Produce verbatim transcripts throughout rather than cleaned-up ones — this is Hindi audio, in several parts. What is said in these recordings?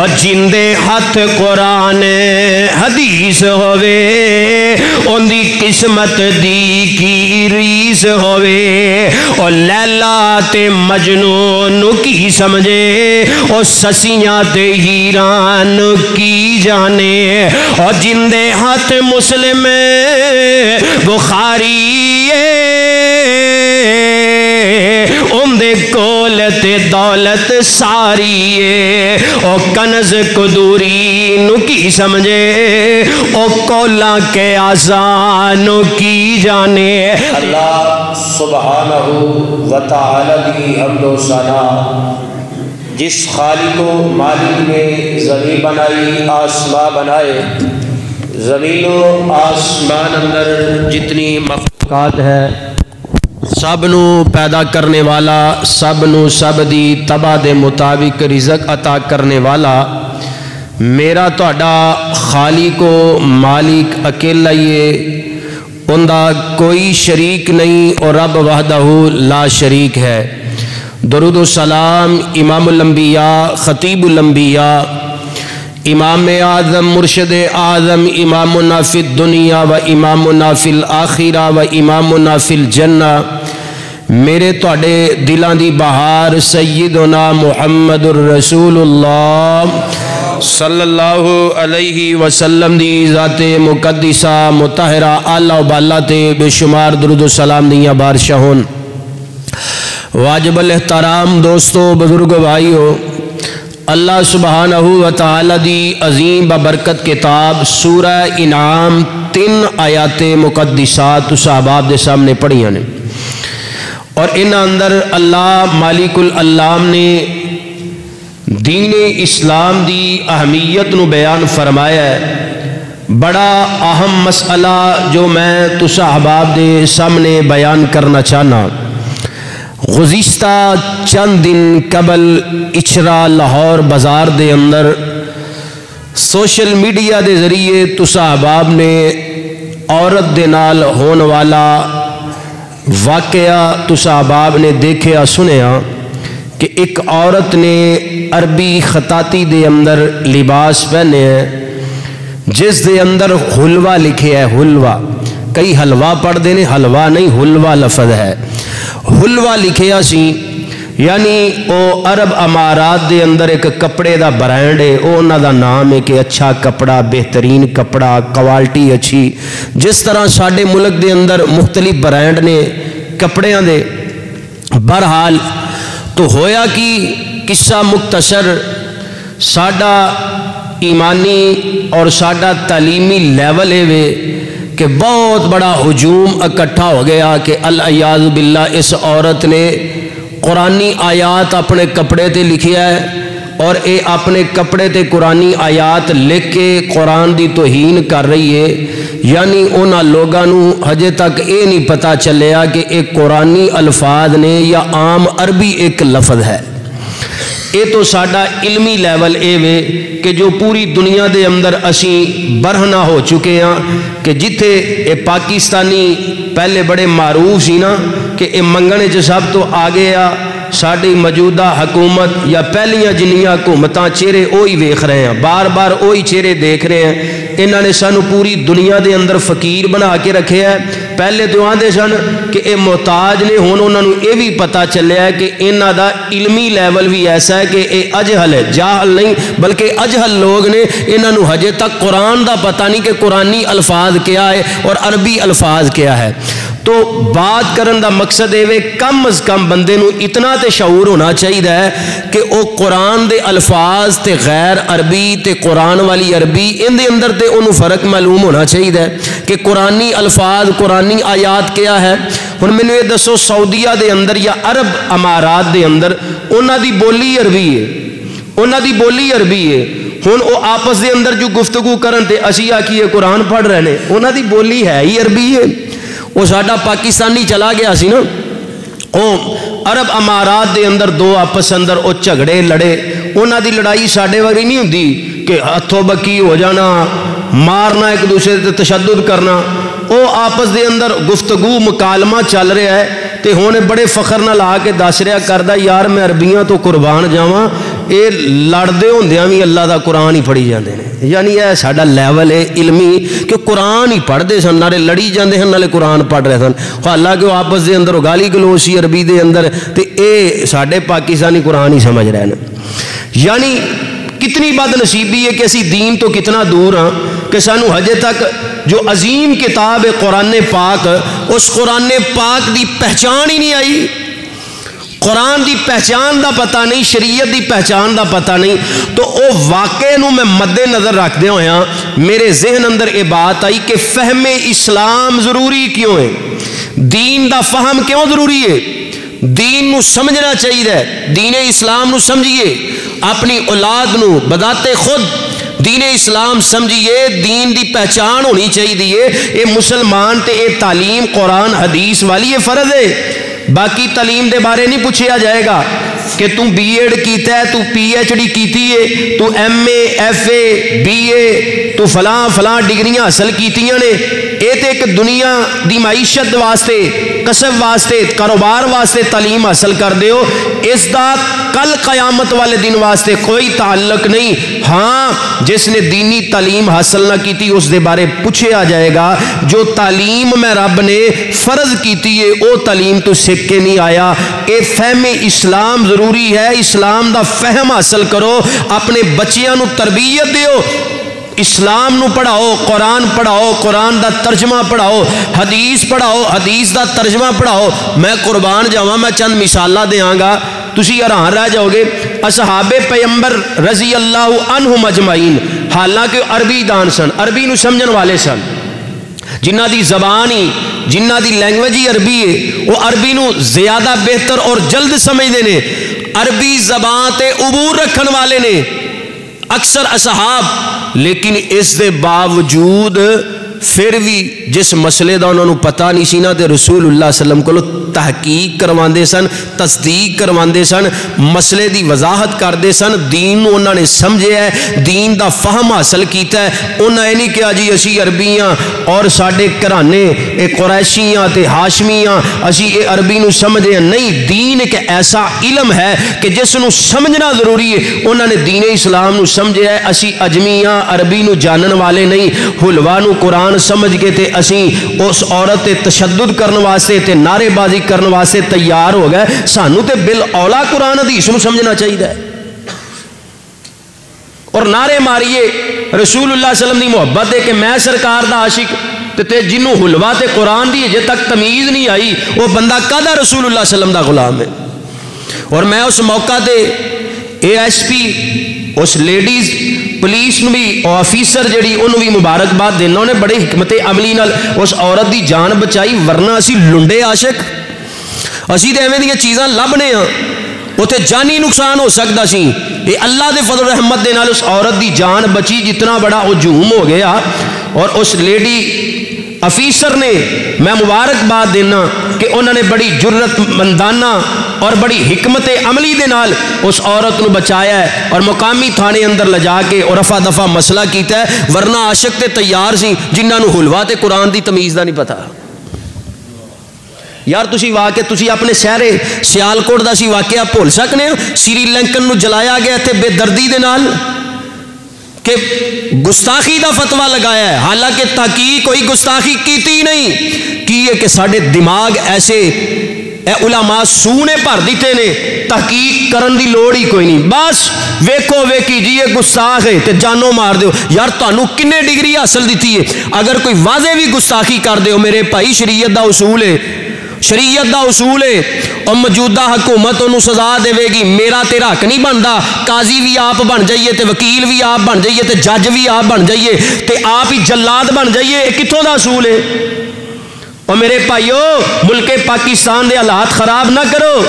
और जिंदे हथ कुरान हदीस होवे उनकी किस्मत दी की रीस होवे। और लैला ते मजनून की समझे और ससियाँ ते हीरान की जाने। और जिंदे हथ मुस्लिम बुखारी उन्दे कोल ते दौलत सारी है और कनज कुदूरी नुकी समझे और कोला के आजानों की जाने। अल्लाह सुब्हानहू व तआला की हम्दो सना, जिस खालिको मालिक ने ज़मीन बनाई आसमां बनाए, ज़मीनो आसमान अंदर जितनी मखलूक़ात है सब नू पैदा करने वाला, सब नू सब दी तबा दे मुताबिक रिजक अता करने वाला मेरा तुहाडा खालिको मालिक अकेला ही है, उनदा कोई शरीक नहीं और रब वहदहू ला शरीक है। दुरूद सलाम इमामुल अंबिया खतीबुल अंबिया इमाम आज़म मुर्शद आज़म इमामुना फिद दुनिया व इमामुना फिल आखिरा व इमामुना फिल जन्ना, मेरे तुहाडे दिलां दी बहार सय्यदुना मुहम्मदुर रसूलुल्लाह सल्लल्लाहु अलैहि वसल्लम दी ज़ाते मुकद्दसा मुतहरा आला वाला ते बेशुमार दुरूद सलाम दियां बारिशां होन। वाजिबुल एहतराम दोस्तों, बुजुर्ग भाइयो, अल्लाह सुब्हानहू व तआला दी अजीम बरकत किताब सूरह इनाम तीन आयातें मुकद्दसात साहबाब दे सामने पढ़ियां ने और इन अंदर अल्लाह मालिकुल अल्लाम ने दीन इस्लाम दी अहमियत नू बयान फरमाया है। बड़ा अहम मसला जो मैं तुस अहबाब दे सामने बयान करना चाहना। गुज़िश्ता चंद दिन कबल इचरा लाहौर बाज़ार दे अंदर सोशल मीडिया दे जरिए तुसा अहबाब ने औरत दे नाल होने वाला वाकया तुसा अहबाब ने देखया सुनया कि एक औरत ने अरबी खताती दे अंदर लिबास पहने हैं जिस दे अंदर हुलवा लिखे है। हुलवा कई हलवा पढ़ देने, हलवा नहीं हुलवा लफज है, हुलवा लिखिया सी, यानी वो अरब अमारात दे अंदर एक कपड़े का ब्रांड है, वो उन्हों का नाम है कि अच्छा कपड़ा, बेहतरीन कपड़ा, क्वालिटी अच्छी। जिस तरह साडे मुल्क दे अंदर मुख्तलिफ ब्रांड ने कपड़ियां दे। बहरहाल तो होया कि किस्सा मुख्तसर, साडा ईमानी और साडा तालीमी लेवल है वे कि बहुत बड़ा हुजूम इकट्ठा हो गया कि अल अयाज़ बिल्ला इस औरत ने कुरानी आयात अपने कपड़े ते लिखी है और ये अपने कपड़े ते कुरानी आयात लिख के कुरान की तोहीन कर रही है। यानी उन्होंने लोगों को हजे तक ये नहीं पता चलिया कि एक कुरानी अल्फाज ने या आम अरबी एक लफ्ज़ है। ये तो साडा इल्मी लैवल ए वे कि जो पूरी दुनिया दे अंदर असी बरहना हो चुके हैं कि जिथे ये पाकिस्तानी पहले बड़े मारूफ सी ना कि ये मंगने च सब तो आगे आ, साड़ी मौजूदा हकूमत या पहलियां जिन्नियां हुकूमत चेहरे वही वेख रहे हैं, बार बार वही चेहरे देख रहे हैं। इन्होंने सानू पूरी दुनिया के अंदर फकीर बना के रखे है। पहले तो आते सन कि ये मोहताज ने, हुण उन्होंने ये भी पता चलिया है कि इन्हों का इलमी लैवल भी ऐसा है कि ये अजहल है, जाहल नहीं बल्कि अजहल लोग ने। इन्होंने हजे तक कुरान का पता नहीं कि कुरानी अल्फाज क्या है और अरबी अल्फाज क्या है। तो बात करन दा मकसद एवे कम अज कम बंदे नू इतना तो शऊर होना चाहिए कि वह कुरान दे अल्फाज ते गैर अरबी ते कुरान वाली अरबी इन दे अंदर ते उन्होंने फर्क मालूम होना चाहिए कि कुरानी अल्फाज कुरानी आयात क्या है। हुण मैनू ये दसो, सऊदीया दे अंदर या अरब अमारात दे अंदर उन्हां दी बोली अरबी है, उन्हां दी बोली अरबी है। हुण वो आपस दे अंदर जो गुफ्तगू करन ते असीं आखीए कुरान पढ़ रहे हैं, उन्हां दी बोली है ही अरबी है। वो साडा पाकिस्तानी चला गया सी ना, ओ अरब अमारात दे अंदर दो आपस अंदर वो झगड़े लड़े, उन्हां दी लड़ाई साडे वाली नहीं हुंदी कि हथों बकी हो जाना, मारना, एक दूसरे ते तशद्दुद करना। वो आपस दे अंदर गुफ्तगू मुकालमा चल रहा है। तो हुण बड़े फखर नाल आ के दस रहा करदा, यार मैं अरबियां तो कुर्बान जावां, ये लड़ते होंदिया भी अल्लाह का कुरान ही पढ़ी जाते हैं, यानी यह साडा लैवल है इलमी कि कुरान ही पढ़ते सन, नाले लड़ी जाते हैं नाले कुरान पढ़ रहे सन। हालांकि वो आपस के अंदर गाली गलोच ही अरबी के अंदर, तो ये साडे पाकिस्तानी कुरान ही समझ रहे हैं। यानी कितनी बदनसीबी है कि असी दीन तो कितना दूर हाँ कि सानू हजे तक जो अजीम किताब है कुरान पाक, उस कुरान पाक की पहचान ही नहीं आई। कुरान की पहचान का पता नहीं, शरीयत की पहचान का पता नहीं, तो वह वाक़े नूं मैं मद्देनज़र रखते हुए मेरे जहन अंदर ये बात आई कि फहम इस्लाम जरूरी क्यों है, दीन का फहम क्यों जरूरी है, दीन नूं समझना चाहिए, दीन इस्लाम नूं समझिए, अपनी औलाद नूं बदाते खुद दीन इस्लाम समझिए, दीन की पहचान होनी चाहिए। ये मुसलमान तो ये तालीम कुरान हदीस वाली ये फ़र्ज है, बाकी तालीम के बारे नहीं पूछा जाएगा कि तू बी एड किया, तू पी एच डी की, तू M A F A B A, तू फलां फलां डिग्रियां हासिल कीतियां ने। ये तो एक दुनिया की माइशत वास्ते, कसब वास्ते, कारोबार वास्ते तालीम हासिल कर दे, इसका कल कयामत वाले दिन वास्ते कोई ताल्लक नहीं। हाँ, जिसने दीनी तालीम हासिल ना की उसके बारे पूछा जाएगा, जो तालीम मैं रब ने फर्ज की है वो तालीम तू सीख के नहीं आया। ये फहम इस्लाम जरूरी है, इस्लाम का फहम हासिल करो, अपने बच्चों को तरबियत दो, इस्लाम नू पढ़ाओ, कुरान पढ़ाओ, कुरान का तर्जमा पढ़ाओ, हदीस पढ़ाओ, हदीस का तर्जमा पढ़ाओ। मैं कुर्बान जावा, मैं चंद मिसाल देंगा, तुसी हैरान रह जाओगे। असहाबे पैगंबर रजी अल्लाह अनहुम अजमाइन, हालांकि अरबी दान सन, अरबी नू समझण वाले सन, जिन्हां दी जबान ही, जिन्हां दी लैंग्वेज ही अरबी है, वो अरबी नू ज़्यादा बेहतर और जल्द समझते हैं, अरबी जबान ते अबूर रखण वाले ने अक्सर असहाब। लेकिन इस दे बावजूद फिर भी जिस मसले का उन्होंने पता नहीं सी ना, तो रसूलुल्लाह सल्लम को तहकीक करवाते सन, तस्दीक करवाते सन, मसले की वजाहत करते सन, दीन उन्होंने समझे, दीन का फहम हासिल किया। उन्हें नहीं कहा जी असी अरबी हाँ और साढ़े घराने कुरैशी हाँ तो हाशमी हाँ, असी ये अरबी नू समझे हैं। नहीं, दीन एक ऐसा इलम है कि जिसनू समझना जरूरी है। उन्होंने दीन इस्लाम नू समझे है, असी अजमी हाँ, अरबी नू जानन वाले नहीं। हुलवा नू कुरान समझ के ते असी उस औरत ते तशद्दुद करने वास्ते ते नारेबाजी करने वास्ते तैयार हो गए। सानू ते बिल औला कुरान हदीस नू समझना चाहिए और नारे मारिए रसूलुल्लाह सल्लम दी मोहब्बत है कि मैं सरकार दा आशिक, ते जिन्हों हुलवा ते कुरान दी अजे तक तमीज नहीं आई वह बंदा कदा रसूलुल्लाह सल्लम दा गुलाम है। और मैं उस मौका ते ए एस पी उस लेडीज़ पुलिस भी ऑफिसर जी उन्होंने भी मुबारकबाद देना, उन्हें बड़े हिकमत अमली नाल उस औरत की जान बचाई, वरना असी लुंडे आशक असी तो एवें चीज़ां लभने हाँ उत्थे जानी नुकसान हो सकता सी। ये अल्लाह के फजल रहमत दे नाल उस औरत की जान बची, जितना बड़ा हजूम हो गया। और उस लेडी ऑफिसर ने मैं मुबारकबाद देना कि उन्होंने बड़ी जुर्रतमंदाना और बड़ी हिकमत अमली दे नाल उस औरत को बचाया है और मुकामी थाने अंदर ले जाके और रफा दफा मसला किया, वरना आशक ते तैयार सी जिन्होंने हुलवा ते कुरान की तमीज़ का नहीं पता। यार तुसी वाकई तुसी अपने शहरे सियालकोट का सी वाकया भुल सकने हो? श्रीलंकन को जलाया गया ते बेदर्दी दे नाल कि गुस्ताखी का फतवा लगाया है, हालांकि तहकीक कोई गुस्ताखी की नहीं की है कि साढ़े दिमाग ऐसे उलामा सूने भर दिते ने, तहकीक करन दी लोड़ ही कोई नहीं, बस वेखो वेखी जी ये गुस्ताख है तो जानो मार दो। यार तुहानू किन्ने डिग्री हासिल दी है? अगर कोई वाजे भी गुस्ताखी कर दो मेरे भाई, शरीयत का उसूल है, शरीयत का उसूल है, और मौजूदा हुकूमत उन्होंने सजा देगी। मेरा तेरा हक नहीं बनता, काजी भी आप बन जाइए तो वकील भी आप बन जाइए तो जज भी आप बन जाइए तो आप ही जल्लाद बन जाइए, कितों का उसूल है? और मेरे भाइयों, मुल्के पाकिस्तान के हालात खराब ना करो,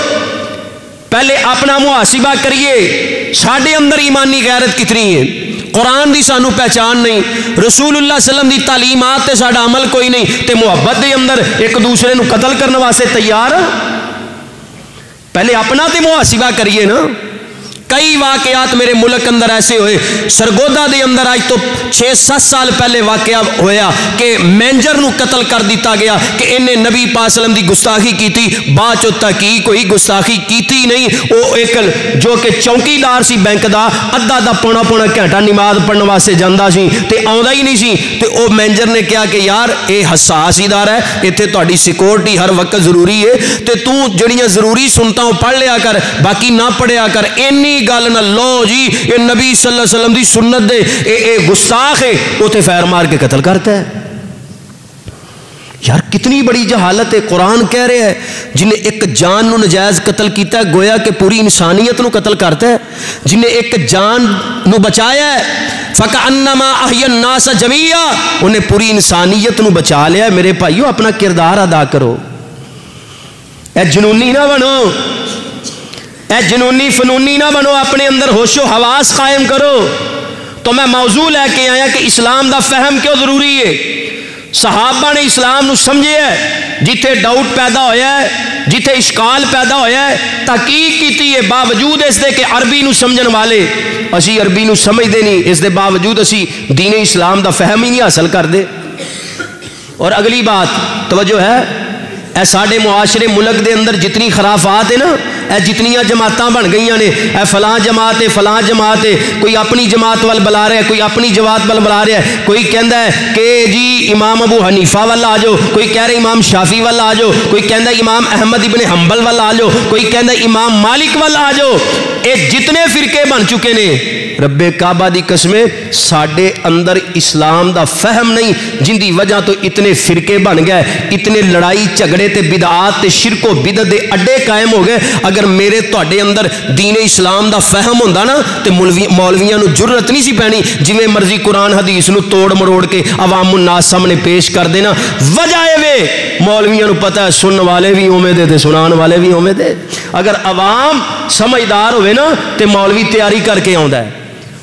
पहले अपना मुहासिबा करिए, साढ़े अंदर ईमानी गैरत कितनी है, कुरान की सानू पहचान नहीं, रसूलुल्लाह सल्लम की तालीमात ते साडा अमल कोई नहीं, तो मुहब्बत के अंदर एक दूसरे को कतल करने वास्ते तैयार। पहले अपना तो मुहासिबा करिए ना, कई वाकयात मेरे मुल्क अंदर ऐसे हुए, सरगोदा दे अंदर आज तो छे सात साल पहले वाकया होया कि मैंजर नू कतल कर दिता गया कि इन्हें नबी पाक सल्लम दी गुस्ताखी की थी, बाद चो तहकीक कोई गुस्ताखी की थी नहीं। वो एक जो कि चौकीदार सी बैंक का अद्धा अद्धा पौना पौना घंटा नमाज पढ़ने वास्ते जाता सी ते आउंदा ही नहीं सी, ते ओ मैंजर ने कहा कि यार ये हसास इदारा है, इत्थे तुहाडी सिक्योरिटी हर वक्त जरूरी है, ते तू जिहड़ियां जरूरी सुनता वो पढ़ लिया कर, बाकी ना पढ़िया कर। इन्नी गल ना लो जी, ये नबी सल्लल्लाहु अलैहि वसल्लम दी सुन्नत दे ए ए गुस्ताख है, उसे फैर मार के कत्ल करता है। यार कितनी बड़ी जहालत है। कुरान कह रहा है जिन्हें एक जान को नजायज़ कत्ल किया गोया कि पूरी इंसानियत को कत्ल करता है। जिन्हें एक जान को बचाया फ़कअन्नमा अहयन्नास जमीया, उन्हें पूरी इंसानियत को बचा लिया। मेरे भाइयों अपना किरदार अदा करो, ए जुनूनी ना बनो, ऐ जुनूनी फनूनी ना बनो, अपने अंदर होशो हवास कायम करो। तो मैं मौजू लैके आया कि इस्लाम का फहम क्यों जरूरी है। सहाबा ने इस्लाम नू समझे है, जिथे डाउट पैदा होया है, जिथे इश्काल पैदा होया है, तहकीक की है। बावजूद इसके कि अरबी नू समझन वाले असी अरबी नू समझते नहीं, इसके बावजूद असी दीन इस्लाम का फहम ही नहीं हासिल करते। और अगली बात तवज्जो है, ए साडे मुआशरे मुल्क के अंदर जितनी खराफात है ना, ए जितनियां जमात बन गई ने, ए फलां जमात है फलां जमात है, कोई अपनी जमात वाल बुला रहा है, कोई अपनी जमात वाल बुला रहा है, कोई कहता है कि जी इमाम अबू हनीफा वाल आ जाओ, कोई कह रहा इमाम शाफी वाल आ जाओ, कोई कहता इमाम अहमद इबन हम्बल वाल आ जाओ, कोई कहता इमाम मालिक वाल आ जाओ। ये जितने फिरके बन चुके ने, रब्बे काबा दी कसमें साडे अंदर इस्लाम का फहम नहीं, जिंदी वजह तो इतने फिरके बन गए, इतने लड़ाई झगड़े ते बिदअत ते शिरको बिदअत दे अड्डे कायम हो गए। अगर अगर मेरे तुहाडे अंदर दीन इस्लाम का फहम होंदा ना तो मौलवियां नू जुर्रत नहीं सी पैनी जिवें मर्जी कुरान हदीस नू तोड़ मरोड़ के अवामुन नास सामने पेश कर देना। वजह एवे मौलवियां नू पता है, सुनने वाले भी उवें दे ते सुनान वाले भी उवें दे। अगर अवाम समझदार होवे ना तो मौलवी तैयारी करके आउंदा है,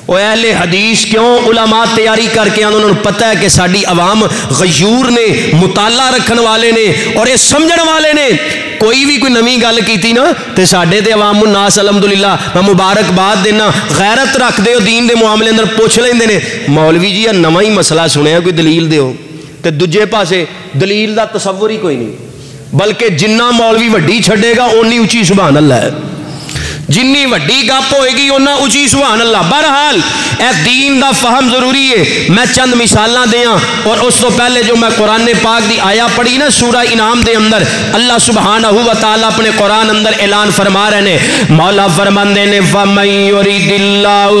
और अहले हदीस क्यों उलमा तैयारी करके आते, उन्होंने पता है कि साड़ी अवाम गयूर ने, मुताला रखने वाले ने और ये समझण वाले ने। कोई भी कोई नवी गल की ना तो साढ़े तो अवाम नास अलहमदुलिल्ला मैं मुबारकबाद देना, गैरत रखते हो दीन के मामले अंदर पुछ लेंदे ने, मौलवी जी यह नवा ही मसला सुने कोई दलील दो, तो दूजे पासे दलील का तस्वर ही कोई नहीं, बल्कि जिन्ना मौलवी वड्डी छड़ेगा उन्नी उची सुभान अल्लाह है, जिन्नी वड्डी गप होएगी उन्ना उची सुभान अल्लाह। बहरहाल ए दीन का फहम जरूरी है। मैं चंद मिसालां दें और उस तो पहले जो मैं कुरान पाक की आया पढ़ी ना सूरा इनाम दे अंदर, अल्लाह सुबहानहु व तआला अपने कुरान अंदर ऐलान फरमा रहे हैं, मौला फरमांदे ने वमन युरिदिल्लाहु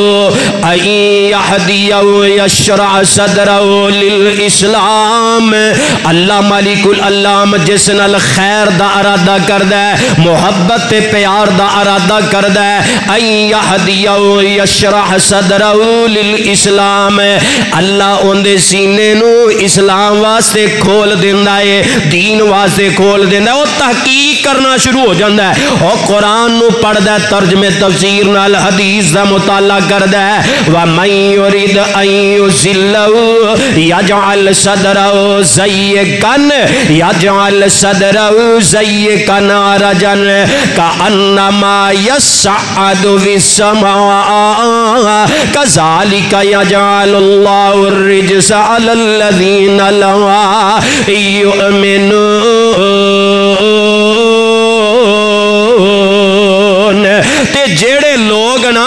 अय यहदिहु यशरा सदरहु लिल इस्लाम, अल्लाह मालिकुल अल्लाम जिस नाल खैर दा इरादा करदा है, मुहब्बत ते प्यार दा इरादा करदा है, अय यहदिहु यशरा सदरहु लिल इस्लाम, अल्लाह उनके सीने नू इस्लाम वास्ते खोल देंदा है, दीन वास्ते खोल देंदा है, वह तहकीक करना शुरू हो जाता है और कुरान नू पढ़दा है, तर्जमे तफसीर नाल हदीस दा मुताला करदा है। व मन युरिद अन युज़िल्लहु यजअल सदरहु ज़य्यकन यजअल सदरहु ज़य्यकन अरजन कअन्नमा यसअदु फिस्समा कज़ा ज़ालिका यजअलुल्लाहु अर्रिजसा अलल्लज़ीना ला युमिनून। ते जेड़े लोग ना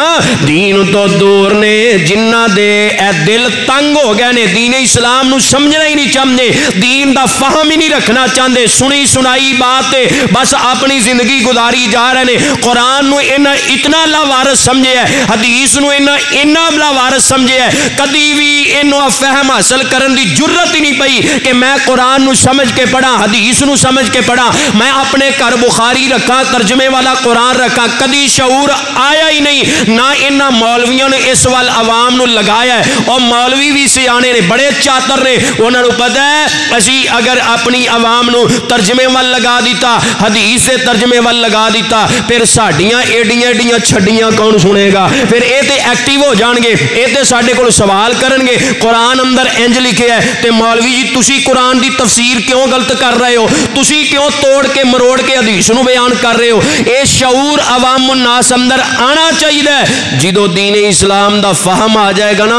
दीन तो दूर ने, जिन्ना दे ए दिल तंग हो गए ने, दीन इस्लाम नू समझना ही नहीं चाहते, दीन दा फहम ही नहीं रखना चाहते, सुनी सुनाई बात बस अपनी जिंदगी गुजारी जा रहे हैं, कुरान नू इना इतना लावारस समझे है, हदीस नू इना इना लावारस समझे है, कभी भी इन्हों फहम हासिल करने की जुर्रत ही नहीं पई कि मैं कुरान नू समझ के पढ़ा, हदीस नू समझ के पढ़ा, मैं अपने घर बुखारी रखा, तर्जमे वाला कुरान रखा, कभी शऊर आया ही नहीं ना। इन्होंने मौलवियों ने इस वाल आवाम नू लगाया है और मौलवी भी सियाने ने, बड़े चातर ने, उन्होंने पता है असी अगर अपनी आवाम नू तर्जमे वाल लगा दिता, हदीस के तर्जमे वाल लगा दिता, फिर साड़ियाँ एडियाँ एडियाँ छड़ियाँ कौन सुनेगा, फिर ये तो एक्टिव हो जाएंगे, ये तो साढ़े को सवाल करेंगे कुरान अंदर इंज लिखे है, तो मौलवी जी तुसी कुरान की तफसीर क्यों गलत कर रहे हो, तुसी क्यों तोड़ के मरोड़ के हदीस नू बयान कर रहे हो। ये शऊर अवाम नास अंदर आना चाहिए। जिदों दीन इस्लाम का फहम आ जाएगा ना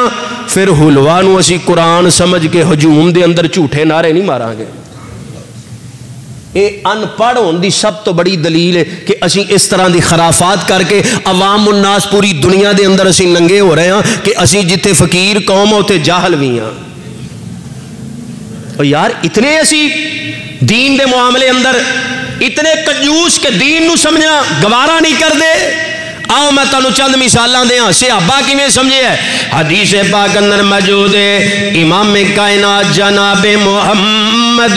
फिर हुलवा नूं असी कुरान समझ के हजूम के अंदर झूठे नारे नहीं मारांगे। ये अनपढ़ होने की सब तो बड़ी दलील है कि असी इस तरह की खराफात करके अवाम उन्नास पूरी दुनिया के अंदर असी नंगे हो रहे हैं कि असी जिथे फकीर कौम उत्थे जाहल भी हाँ। तो यार इतने असी दीन के मामले अंदर इतने कंजूस के दीन नूं समझना गवारा नहीं करते। आओ मैं तुहानूं चंद मिसालां दें सहाबा किवें समझे है। हदीस पाक अंदर मौजूद है इमाम कायनात जनाब मुहम्मद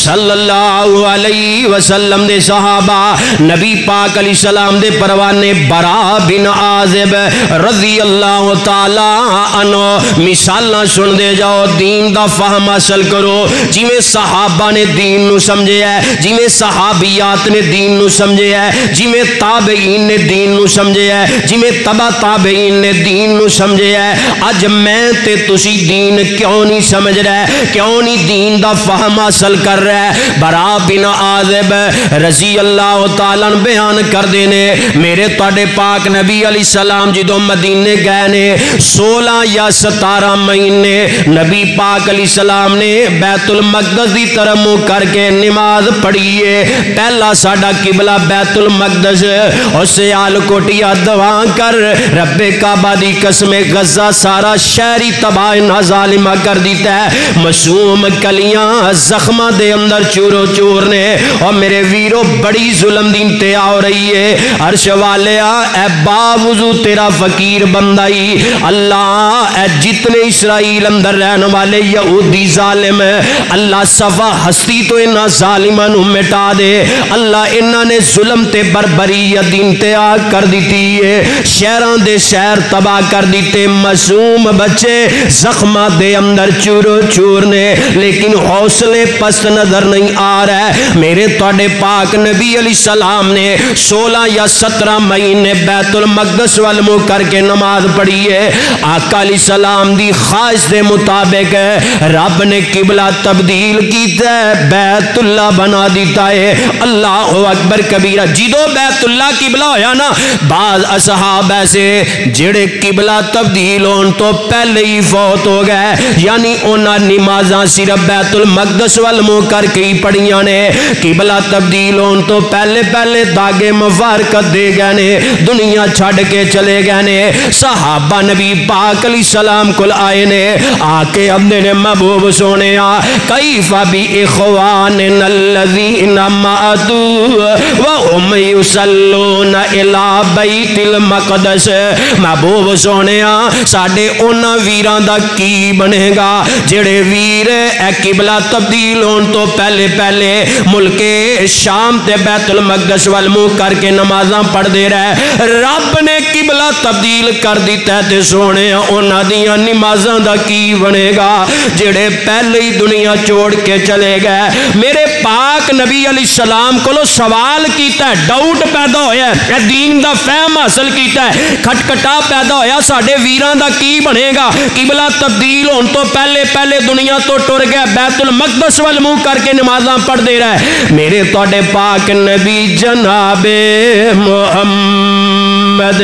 सल्लल्लाहु अलैहि वसल्लम दे सहाबा नबी पाक अलैहि सलाम दे परवाने बरा बिन आज़िब रज़ी अल्लाह तआला अन्हु मिसालां सुनदे जाओ दीन दा फहम हासिल करो। जिवें सहाबा ने दीन नूं समझिआ है जिवें सहाबियात ने दीन नूं समझिआ है जिवें ताबईन ने दीन नूं समझिआ है जिमें तबा ताबईन ने दीन नूं समझिआ है। अज मैं ते तुसी दीन क्यों नहीं समझ रहे क्यों नहीं दीन दा फहम हासिल कर रहे। बरा बिन आज़िब रज़ी अल्लाह तआला अन्हु बयान करदे ने मेरे तुहाडे पाक नबी अलैहि सलाम जदों मदीने गए ने सोलह या सतारह महीने नबी पाक अलैहि सलाम ने बैतुल मक़दस दी तरफ मुंह करके नमाज पढ़ी है। पहला साडा किबला बैतुल मक़दस और सियालकोट दवा कर रब्बे काबा दी कसमे गजा सारा शहरी तबाह जालिमा कर दीता है। मासूम कलियां जख्मा दे अंदर चूरो चूर ने और मेरे वीरों बड़ी जुल्म दी इंतहा हो रही है। अर्श वाले ऐ बावजू तेरा फकीर बंदाई अल्लाह ऐ जितने इसराइल अंदर रहने वाले यहूदी जालिम अल्लाह सफा हस्ती तो इन्हां जालिमां नूं मिटा दे। अल्लाह इन्हां ने जुल्म ते बरबरीयत दी इंतहा कर दीती है शहरों के शहर तबाह कर दीते। मासूम बच्चे जख्मा दे अंदर चूरो चूर ने लेकिन हौसले पस्त नजर नहीं आ रहा। मेरे तुहाडे पाक नबी अलैहि सलाम ने सोलह या सत्रह महीने बैतुल मक़दस वाल मुंह करके नमाज पढ़ी है। आका अलैहि सलाम दी ख्वाहिश के मुताबिक रब ने किबला तब्दील किया बैतुल्ला बना दिता है। अल्लाह अकबर कबीरा। जिदों बैतुल्ला किबला होया ना बाद असहाब ऐसे जेड़े किबला तब्दील होने तो पहले ही फौत हो गए यानी उन्होंने नमाजा सिर्फ बैतुल मक़दस वाल मुंह करके ही पढ़िया ने किबला तब्दील होने तो पहले पहले दागे मुबारकत दे गए ने दुनिया छड़ के चले गए ने। सहाबा नबी पाक अलैहि सलाम को आए ने आके अपने ने महबूब सोने आ कई फबी इखवान बैतुल मक़दस महबूब सोनिया साडे उन्हां वीरां दा की बनेगा जेड़े वीर ए किबला तब्दील होने तो पहले पहले मुल्के शाम ते बैतुल मक़दस वाल मुंह करके नमाज़ां पढ़दे रहे। रब ने किबला तब्दील कर दिता ते सोनिया उन्हां दियां नमाज़ां दा की बनेगा जेड़े पहले ही दुनिया छोड़ के चले गए। मेरे पाक नबी अलैहि सलाम कोलों सवाल कीता डाउट पैदा होया दीन दा फहम हासिल कीता है खटखटा पैदा होया साडे वीरां दा की बनेगा किबला तब्दील होने तो पहले पहले दुनिया तो टुर गया बैतुल मक़दस वाल मुंह करके नमाज़ां पढ़दे रहे। मेरे तुहाडे पाक नबी जनाबे मुहम्मद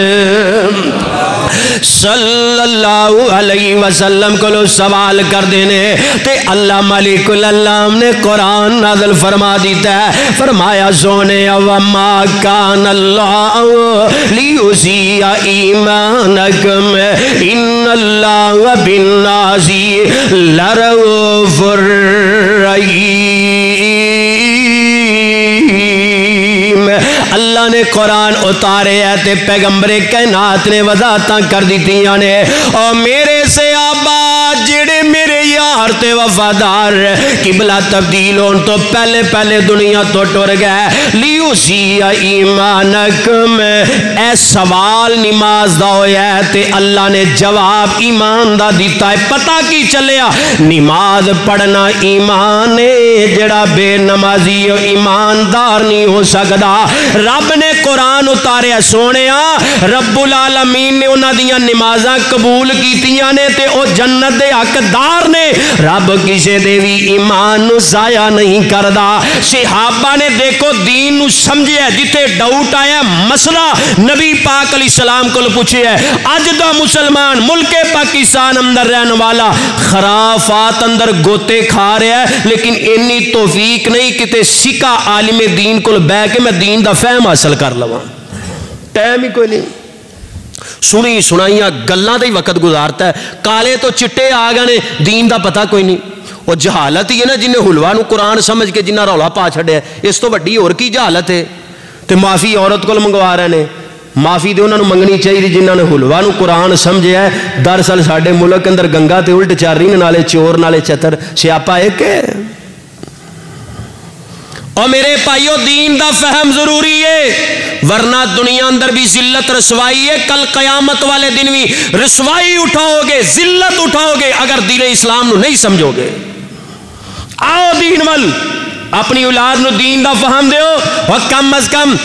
सल्लल्लाहु अलैहि वसल्लम को सवाल कर देने ते अल्लाह मालिकुल अल्लाह ने कुरान नाज़िल फरमा दिता है। फरमाया सोने वमा कान अल्लाहु लियुज़िया ईमानकुम इन्नल्लाहा बिन्नासी लरऊफुर रहीम। अल्लाह ने कुरान उतारे है ते पैगंबरे कायनात ने वजाहतां कर दित्तियां ने और मेरे सहाबा जेड़े मेरे यार ते वफादार किबला तब्दील होने तो पहले पहले दुनिया तो टुर गए। लियुज़िया ईमानकुम ऐ सवाल नमाज दा होया ते अल्लाह ने जवाब ईमान दा दिता है। पता की चलिया नमाज पढ़ना ईमान है जेड़ा बेनमाजी ईमानदार नहीं हो सकदा। रब ने कुरान उतारिया सोनिया रब्बुल आलमीन ने उन्हां दियां नमाज़ां कबूल कीतियां ने ते ओ जन्नत दे हकदार ने। रब किसी दे वी ईमान नू जाया नहीं करदा। सहाबा ने देखो दीन नू समझिया, जिथे डाउट आया मसला नबी पाक अलैहिस्सलाम को पूछिया। अज दा मुसलमान मुल्के पाकिस्तान अंदर रहने वाला खराफात अंदर गोते खा रहा है, लेकिन इन्नी तौफीक नहीं किते सिका आलिमे दीन कोल बैठ के मैं दीन दा फहम हासिल कर लवां। टाइम ही कोई नहीं, सुनी सुनाइया गल्लां दे ही वक्त गुजारता है। काले तो चिट्टे आ गए ने, दीन दा पता कोई नहीं। और जहालत ही है ना, जिन्हें हुलवा नू कुरान समझ के जिन्ना रौला पा छड्या, इस तो वड्डी होर की जहालत है। तो माफ़ी औरत कोल मंगवा रहे ने, माफ़ी तो उन्होंने मंगनी चाहिए जिन्होंने हुलवा नू कुरान समझिया। दरअसल साढ़े मुल्क अंदर गंगा तो उल्ट चारी ने, नाले चोर नाले चतर, स्यापा एक। और मेरे भाइयों दीन का फहम जरूरी है, वरना दुनिया अंदर भी जिल्लत रसवाई है। कल कयामत वाले दिन भी रसवाई उठाओगे, जिल्लत उठाओगे, अगर दीन इस्लाम नू नहीं समझोगे। आओ दीन वल, अपनी औलाद नू दीन का फहम दो। और कम अज कम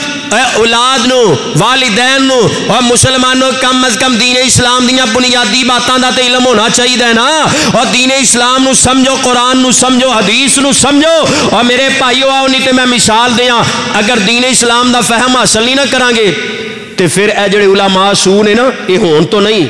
औलाद नू, वालिदैन नू और मुसलमानों कम अज कम दीन इस्लाम दियां बुनियादी बातों का तो इलम होना चाहिए ना। और दीन इस्लाम नू समझो, कुरान नू समझो, हदीस नू समझो। और मेरे भाइयों आओ, नहीं तो मैं मिसाल दें, अगर दीन इस्लाम का फहम हासिल नहीं ना करांगे तो फिर यह जो उलामा सू ने ना, ये होन तो नहीं,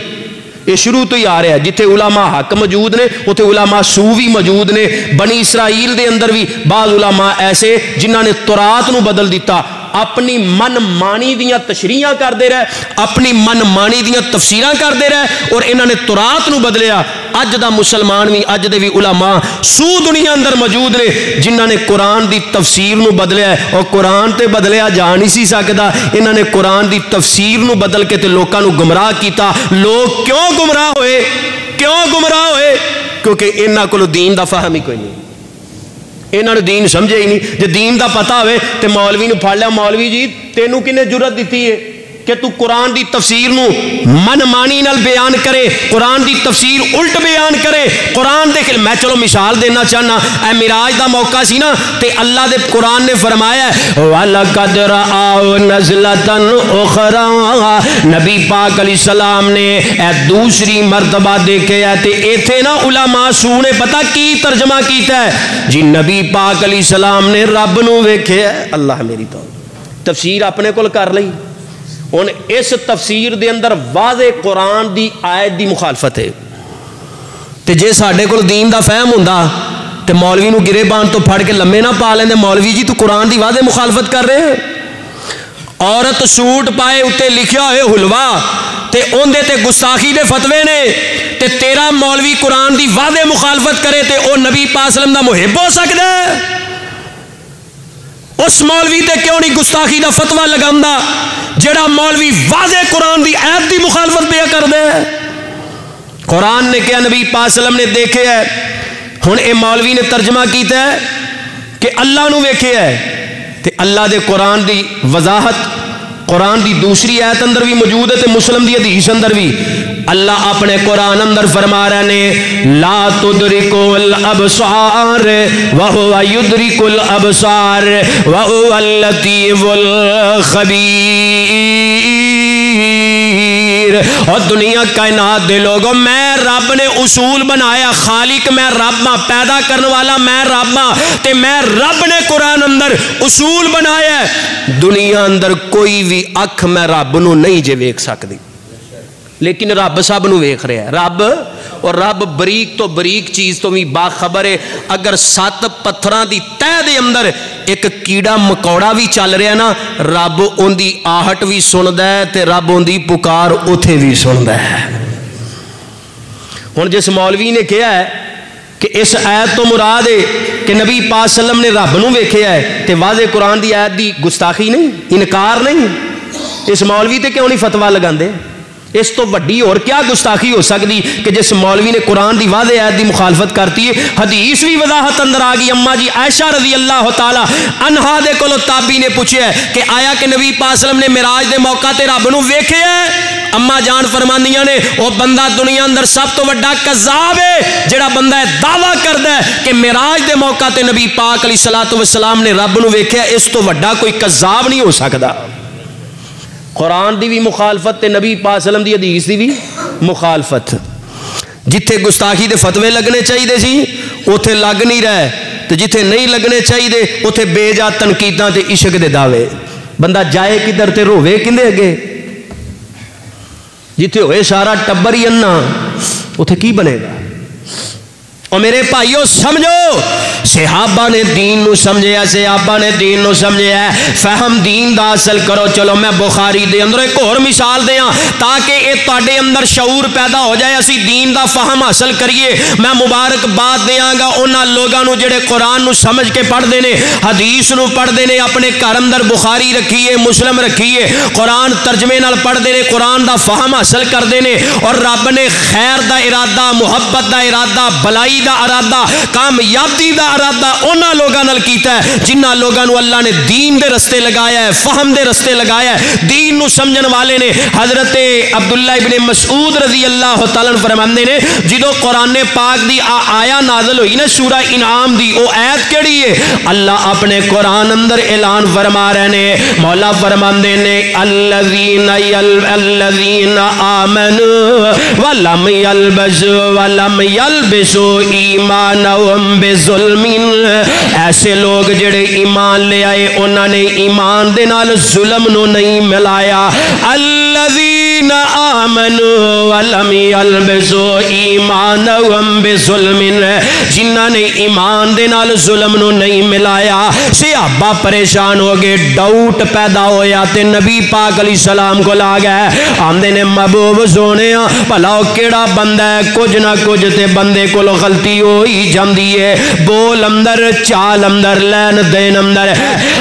ये शुरू तो ही आ रहा है। जिथे उलामा हक मौजूद ने उथे उलामा सू भी मौजूद ने। बनी इसराइल के अंदर भी बाद उलामा ऐसे जिन्होंने तौरात नू बदल दिता, अपनी मनमानी दियां तशरीहां करते रहे, अपनी मनमानी दियां तफसीरां करते रहे, और इन्होंने तौरात नू बदलिया। अज दा मुसलमान भी, अज दे भी उलामा सू दुनिया अंदर मौजूद ने, जिन्होंने कुरान की तफसीर नू बदलिया। और कुरान तो बदलिया जा नहीं सी सकदा, इन्होंने कुरान की तफसीर नू बदल के ते लोकां नू गुमराह किया। लोग क्यों गुमराह होए, क्यों गुमराह होए? क्योंकि इन्हां कोल दीन दा फहम ही कोई नहीं, इन्होंने दीन समझे ही नहीं। जो दीन का पता होवे तो मौलवी नू फड़ लिया, मौलवी जी तेनू किने जुरत दी है कि तू कुरान की तफसीर मनमानी नाल बयान करे, कुरान की तफसीर उल्ट बयान करे, कुरान के खिलाफ। मैं चलो मिसाल देना चाहना, ए मिराज का मौका सी ना, तो अल्लाह के कुरान ने फरमाया वलकद रआव नज़लतन उखरा, नबी पाक अलैहिस्सलाम ने ए दूसरी मरतबा देखे है। तो इत्थे ना उलमा सू ने पता की तर्जमा किया है जी, नबी पाक अलैहिस्सलाम ने रब नू वेखे। अल्लाह मेरी तो तफसीर अपने कोल कर लई, हुण इस तफसीर दे अंदर वाज़े कुरान दी आयत दी मुखालफत है। तो जे साडे कोल दीन दा फहम हुंदा तो मौलवी नू गिरेबान तो फड़ के लम्मे ना पा लैंदे, मौलवी जी तू कुरान दी वाज़े मुखालफत कर रहे हैं। औरत सूट पाए उत्ते लिखिया होए हुलवा, ते उंदे ते गुस्ताखी दे फतवे ने, ते तेरा मौलवी कुरान दी वाज़े मुखालफत करे तो वह नबी पाक सल्लम दा मुहिब हो सकदा है? उस मौलवी ते क्यों नहीं गुस्ताखी का फतवा लगांदा जेड़ा मौलवी वाज़े कुरान की आयत की मुखालफत पे कर दे? कुरान ने कहा, नबी पाक सल्लम ने देखे है। हुण ए मौलवी ने तर्जमा किया है कि अल्लाह नू वेखे है, तो अल्लाह दे कुरान की वजाहत कुरान की दूसरी आयत अंदर भी मौजूद है, तो मुस्लिम की हदीस अंदर भी। अल्लाह अपने कुरान अंदर फरमा रहे ने ला तुदरिकुल अबसार व हुवा युदरिकुल अबसार व हुवल लतीफुल खबीर। और दुनिया कायनात दे लोगों, मैं रब ने उसूल बनाया, खालिक मैं रब मां, पैदा करने वाला मैं रब मां, ते मैं रब ने कुरान अंदर उसूल बनाया है। दुनिया अंदर कोई भी अख मैं रब नू नहीं जे वेख सकदी, लेकिन रब सब नू वेख रहा है। रब और रब बरीक तो बरीक चीज़ तो भी बाखबर है। अगर सत्त पत्थरां दी तह दे अंदर एक कीड़ा मकौड़ा भी चल रहा है ना, रब उनकी आहट भी सुनदा है ते रब उनकी पुकार उथे भी सुनदा है। हुण जिस मौलवी ने कहा है कि इस आयत तो मुराद है कि नबी पाक सल्लम ने रब नू वेखिया है, तो वाज़े कुरान की आयत की गुस्ताखी नहीं, इनकार नहीं, इस मौलवी ते क्यों नहीं फतवा लगांदे? इस तो वड्डी और क्या गुस्ताखी हो सकती कि जिस मौलवी ने कुरान की वादे आयत की मुखालफत करती है। हदीस भी वजाहत अंदर आ गई। अम्मा जी आयशा रजी अल्लाह तआला अन्हा दे कोलों ताबी ने पूछा है कि आया कि नबी पाक सल्लम ने मिराज के मौका ते रब नू वेखे है? अम्मा जान फरमानिया ने, वह बंदा दुनिया अंदर सब तो वड्डा कज़ाब है जेड़ा बंदा दावा करदा है कि मिराज के मौका ते नबी पाक अलैहिस्सलातु वस्सलाम ने रब नू वेखिया। इस तो वड्डा कोई कज़ाब नहीं हो सकता। कुरान की भी मुखालफत, नबी पाक सल्लम की हदीस की भी मुखालफत। जिथे गुस्ताखी दे फतवे लगने चाहिए सी उथे लग नहीं रहा तो जिथे नहीं लगने चाहिए उथे बेजा तनकीदा ते इश्क दे दावे। बंदा जाए किधर ते रोवे किंदे अगे, जिथे होए सारा टब्बर ही अन्ना उथे की बनेगा। और मेरे भाइयों समझो, सहाबा ने दीन को समझिया, सहाबा ने दीन को समझिया, फहम दीन दा हासिल करो। चलो मैं बुखारी दे अंदर एक होर मिसाल दें ताकि ये तुहाडे अंदर शऊर पैदा हो जाए, असी दीन दा फहम हासिल करिए। मैं मुबारकबाद देंगा उन्हां लोगां नूं जिहड़े कुरान नूं समझ के पढ़दे ने, हदीस नूं पढ़दे ने। अपने घर अंदर बुखारी रखीए, मुस्लिम रखीए, कुरान तर्जमे नाल पढ़दे ने, कुरान दा फहम हासिल करदे ने। और रब ने खैर दा इरादा, मुहब्बत दा इरादा, भलाई दा अरादा, कामयाबी दा अरादा उन्हां लोगां नाल कीता है जिन्हां लोगां नूं अल्लाह ने दीन दे रस्ते लगाया है, फहम दे रस्ते लगाया है, दीन नूं समझण वाले ने। हज़रत अब्दुल्लाह इब्ने मसूद रज़ी अल्लाह तआला अन्हु फरमांदे ने, जिदों कुरान पाक दी आया नाज़िल होई ना सूरा इनाम दी, ओ आयत किहड़ी है, अल्लाह अपने कुरान अंदर ऐलान फरमा रहे ने। मौला फरमांदे ने, अल्लज़ीना अल्लज़ीना आमनू वलम यल्बसू वलम यल्बसू ईमानहुम बिज़ुल्मिन, ऐसे लोग जिहड़े ईमान ले आए उन्होंने ईमान दे नाल जुल्म नूं नहीं मिलाया। अल्लज़ीना आमनू वलम यल्बसू ईमानहुम बिज़ुल्मिन, जिन्हां ने ईमान दे नाल जुल्म नूं नहीं मिलाया। सहाबा परेशान हो गए, डाउट पैदा होया ते नबी पाक अलैहिस्सलाम को ला गए। आंदे ने, महबूब सोने भला केड़ा बंदा है, कुछ ना कुछ ते बंदे को गलती हो ही जाती है, बोल अंदर, चाल अंदर, लैन देन अंदर।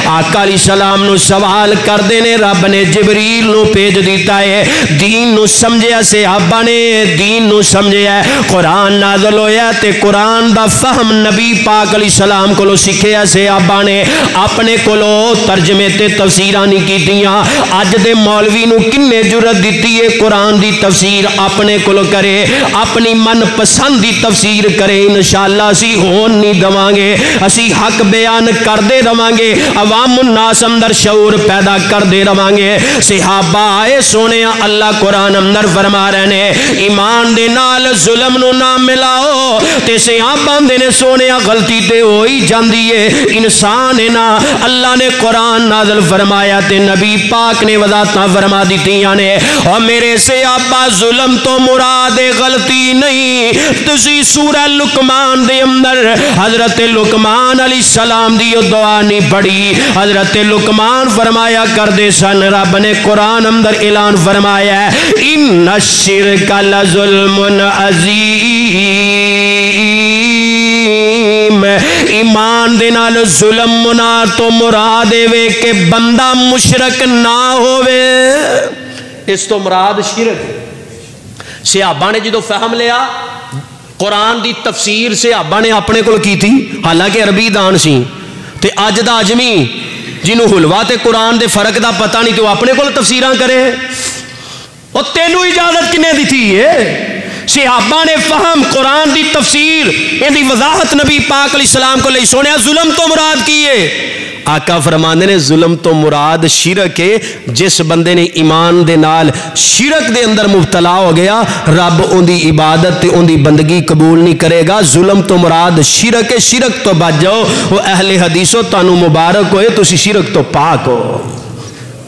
आका अलैहिस्सलाम नू सवाल करते ने, रब ने जिबरील नू भेज दिता है, दीन नू समझिया, सहाबा ने दीन नू समझिया, कुरान नाज़िल होया ते कुरान दा फहम नबी पाक अलैहिस्सलाम कोलों सीखिया, सहाबा ने अपने कोलों तर्जमे ते तफसीरां नहीं कीतियां। अज दे मौलवी नू किन्ने जुरत दिती है कुरान दी तफसीर अपने कोलों करे, अपनी मनपसंद दी तफसीर करे। इंशाअल्लाह असी होन नहीं देवांगे, असी हक बयान करते रवांगे, अवामुन नास अंदर शऊर पैदा करते रवांगे। सहाबा आए सोने, अल्लाह कुरान अंदर फरमा रहे ने, ईमान दे नाल जुल्म नूं ना मिलाओ। ते सहाबा आंदे ने, सोने गलती ते हो ही जांदी है, इंसान है ना। अल्लाह ने कुरान नाज़िल फरमाया ते नबी पाक ने वजाहतां फरमा दित्तियां ने। और मेरे सहाबा जुल्म तो मुराद गलती नहीं। तुसी सूरह लुकमान दे अंदर हजरत लुकमान अली सलाम दी दुआ नहीं पढ़ी। हजरत लुकमान फरमाया करदे सन, रब ने कुरान अंदर ऐलान फरमाया, इन्न शिर्क लजुल्मुन अज़ीम, ईमान दे नाल जुल्म मुना तो मुराद वे के बंदा मुशरक ना होवे, इस तो मुराद शिरक। सहाबा ने जो फहम लिया कुरान की तफसीर, सहाबा ने अपने को की थी, हालांकि अरबी दान सी ते अज दा आजमी जिन्हों हुलवा ते कुरान दे फर्क दा पता नहीं तो अपने को तफसीरां करे। और तेनू इजाजत किने दी थी है? सहाबा ने फहम कुरान की तफसीर इहदी वजाहत नबी पाक अलैहिस्सलाम को ले। सुनिया जुल्म तो मुराद की है? आका फरमांदे ने, जुल्म तो मुराद शिरक है। जिस बंदे ने ईमान दे नाल शिरक दे अंदर मुबतला हो गया, रब उनकी इबादत ते उनकी बंदगी कबूल नहीं करेगा। जुल्म तो मुराद शिरक है, शिरक तो बच जाओ। वो अहले हदीसो तानू मुबारक होए, तुसी शिरक तो पाक हो।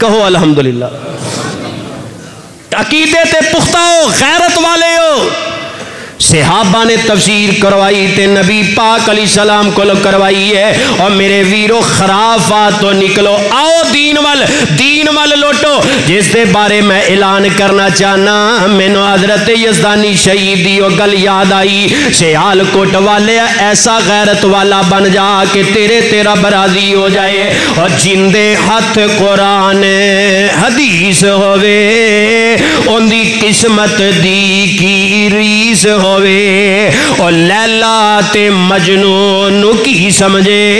कहो अल्हम्दुलिल्लाह। अकीदे ते पुख्ता हो, गैरत वाले हो। सहाबा ने तफसीर करवाई ते नबी पाक अलैहिस्सलाम को करवाई है। और मेरे वीरो, खराफात तो निकलो, आओ दीन वाल, दीन वाल लौटो, जिसके बारे मैं ऐलान करना चाहना। मैनू हजरत यज़दानी शहीद दी ओह गल याद आई, सियालकोट वाले ऐसा गैरत वाला बन जा कि तेरे तेरा बरादी हो जाए। और जिंदे हथ कुरान हदीस होवे, उनकी किस्मत दी की रीस हो। ओ लैला ते मजनून की समझे,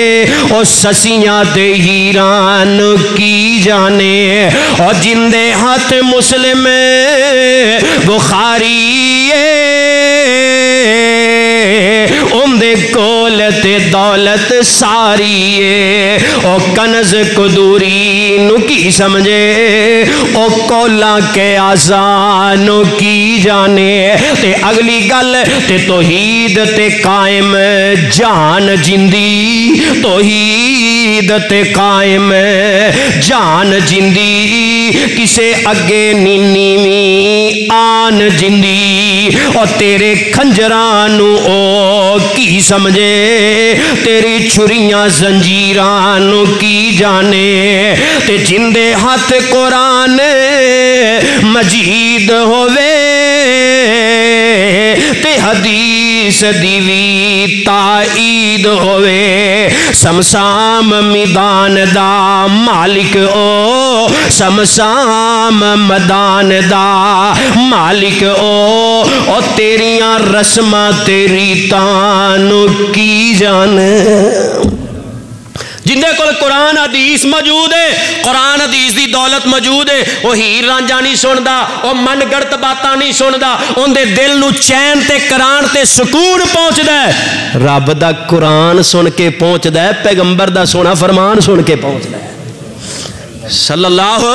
ओ ससियां ते हीरान की जाने। और जिंदे हाथ मुस्लिम बुखारी, उनदे कोल ते दौलत सारी है ओ कनज कुदूरी नु की समझे ओ कोला के आसानु की जाने ते अगली गल ते तौहीद ते कायम जान जिंदी तौहीद ते कायम जान जिंदी किसे अगे नीनीवी आन जिंदी और तेरे खंजरानू ओ की समझे तेरी छुरियां जंजीरानू की जाने ते जिंदे हाथ कुरान मजीद होवे ते हदीस दीवी ताईद होवे समसाम मैदान दा मालिक ओ समसाम मैदान दा मालिक ओ और तेरियां रस्मा तेरी तानु की जान जिंदे कोल कुरान हदीस मौजूद है कुरान हदीस की दौलत मौजूद है वह हीर रांझा नहीं सुनता वह मन गढ़त बातें नहीं सुनता उनके दिल नूं चैन ते करान ते सुकून पहुँचता है रब दा कुरान सुन के पहुँचता है पैगंबर दा सोना फरमान सुन के पहुँचता है सल्लल्लाहु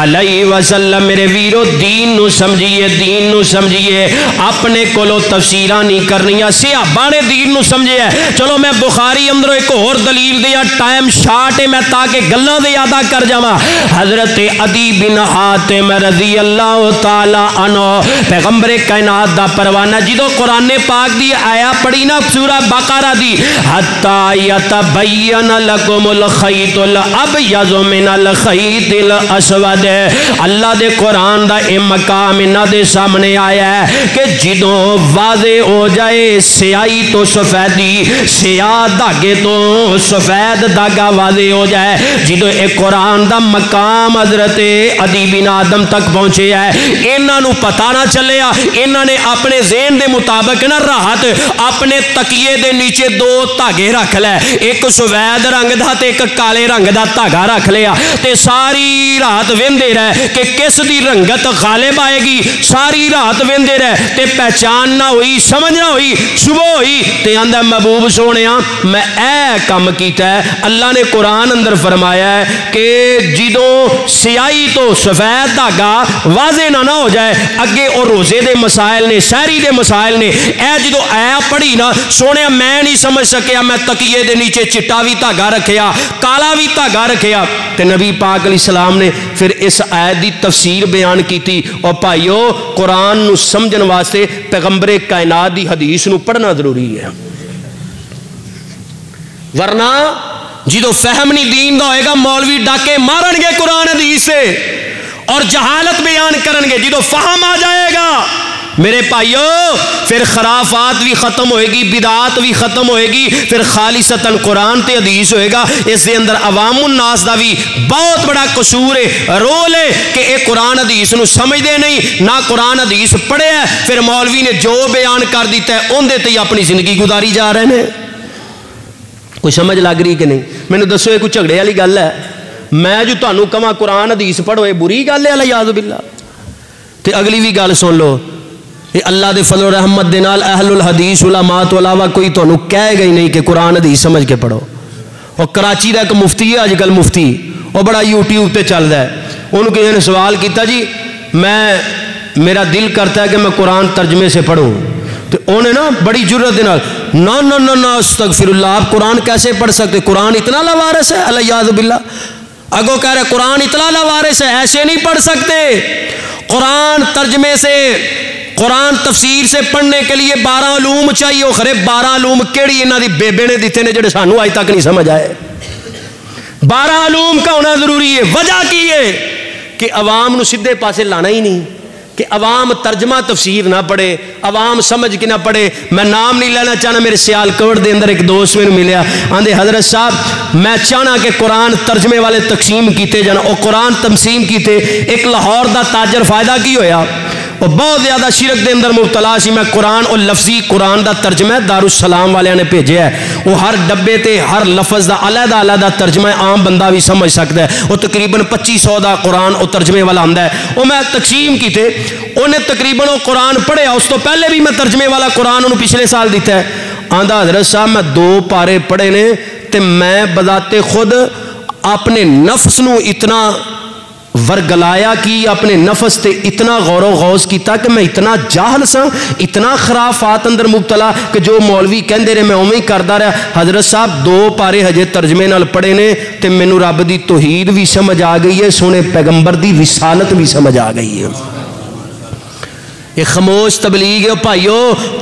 अलैहि वसल्लम। मेरे वीरो दीन नू समझिए दीन नू समझिए अपने कोलो तफसीरां नहीं करनियां सिहाबा ने दीन नू समझिया। चलो मैं बुखारी अंदरों एक होर दलील दिया टाइम शार्ट है मैं ताकि गल्लां दे यादा कर जावां। हजरत अदी बिन हातिम रजी अल्लाह तआला अन्हु पैगंबरे कायनात दा परवाना जिदों कुरान पाक दी आया पढ़ी ना सूरा बकरा दी हत्ता यतबय्यन लकुमुल खैतुल अबयज़ु मिनल खैतिल अस्वद अल्लाह दे कुरान दा ए मकाम इना दे सामने आया है कि जिदों वाजे हो जाए स्याही तो सफेदी स्याह धागे तो सफेद धागा वाजे हो जाए जिदों ए कुरान दा मकाम हजरत अदी बिन आदम तक पहुंचे है इन्हां नू पता ना चलिया इन्हां ने अपने ज़हन दे मुताबिक ना राहत अपने तकिए दे नीचे दो धागे रख लै एक सफेद रंग दा ते एक काले रंग दा धागा रख लिया ते सारी रात वे दे रहे कि किस दी रंगत गालिब आएगी सारी रात वेंदे रहे ते पहचान ना हुई समझ ना हुई सुबह हुई ते आंदा महबूब सोहणिया मैं ऐ काम कीता है। अल्लाह ने कुरान अंदर फरमाया है कि जिदों स्याही तो सफेद धागा वाजे ना ना हो जाए अगे और रोजे दे मसाइल ने शहरी दे मसाइल ने ऐ जिदों ऐ पढ़ी ना सोहणिया मैं नहीं समझ सकिया मैं तकिए दे नीचे चिट्टा भी धागा रखिया काला भी धागा रखिया ते नबी पाक अलैहिस्सलाम ने फिर इस आयत की तफसीर बयान की थी। और भाइयों कुरान नू समझन वास्ते पैगंबरे कायनात की हदीस नू पढ़ना जरूरी है वरना जो फहम नहीं दीन दा होएगा मौलवी डाके मारनगे कुरान हदीस से और जहालत बयान करनगे जो फहम आ जाएगा मेरे भाइयों फिर खराफात भी खत्म होएगी बिदात भी खत्म होएगी फिर खालिसतन कुरान ते हदीस होएगा। इसके अंदर अवामुन नास का भी बहुत बड़ा कसूर है रोल है कि ये कुरान हदीस नू समझदे नहीं ना कुरान हदीस पढ़े है फिर मौलवी ने जो बयान कर दिता है उनदे ते अपनी जिंदगी गुजारी जा रहे हैं। कोई समझ लग रही कि नहीं मैनू दसो ये कोई झगड़े वाली गल है मैं जो तुहानू कहां कुरान हदीस पढ़ो ये बुरी गल है अलियाज़ बिल्लाह। ते अगली भी गल सुन लो अल्लाह दे फजल रहमत दे नाल अहलुल हदीस उलमा तो अलावा कोई तुहानू कहेगा ही नहीं कि कुरान हदीस समझ के पढ़ो। और कराची का एक मुफ्ती है अजकल मुफ्ती और बड़ा यूट्यूब पर चलता है उन्होंने किसी ने सवाल किया जी मैं मेरा दिल करता है कि मैं कुरान तर्जमे से पढ़ूँ तो उन्हें ना बड़ी जुर्रत के नाल ना ना ना ना अस्तगफिरुल्लाह आप कुरान कैसे पढ़ सकते कुरान इतना लावारिस है अलियाज़ बिल्लाह। अगो कह रहे कुरान इतना लावारिस है ऐसे नहीं पढ़ सकते कुरान तर्जमे से कुरान तफसीर से पढ़ने के लिए बारह उलूम चाहिए खरे बारह उलूम केड़ी इन्हां दी बेबे ने दिते ने जिहड़े सानू अज तक नहीं समझ आए बारह उलूम का होना जरूरी है। वजह की है कि आवाम नू सीधे पासे लाना ही नहीं कि आवाम तर्जमा तफसीर ना पढ़े आवाम समझ के ना पढ़े। मैं नाम नहीं लेना चाहना मेरे सियालकोट के अंदर एक दोस्त मैंने मिले आंधे हजरत साहब मैं चाहना कि कुरान तर्जमे वाले तकसीम किए जाए और कुरान तकसीम किए एक लाहौर का ताजर फायदा की होया और बहुत ज़्यादा शिरक के अंदर मुबतला सी मैं कुरान और लफ्जी कुरान का तर्जमा दारुसलाम वाले ने भेजे है वो हर डब्बे ते हर लफज का अलहदा अलहदा तर्जमा आम बंदा भी समझ सकता है और तकरीबन पच्ची सौ का कुरान और तर्जमे वाला आंदा है वह मैं तकसीम किए उन्हें तकरीबन वो कुरान पढ़िया उस तो पहले भी मैं तर्जमे वाला कुरान उन्होंने पिछले साल दिता है आंदा हजरत साहब मैं दो पारे पढ़े ने ते मैं बजाते खुद अपने नफ्स नू इतना वरगलाया कि अपने नफस ते इतना गौरो गौस किया कि मैं इतना जाहल सा इतना खराफात अंदर मुबतला कि जो मौलवी कहते रहे मैं उवें करता रहा। हजरत साहब दो पारे हजे तर्जमे नाल पढ़े ने ते मैनू रब की तौहीद भी समझ आ गई है, सोने पैगंबर की विसालत भी समझ आ गई है। ये खामोश तबलीग है भाईओ,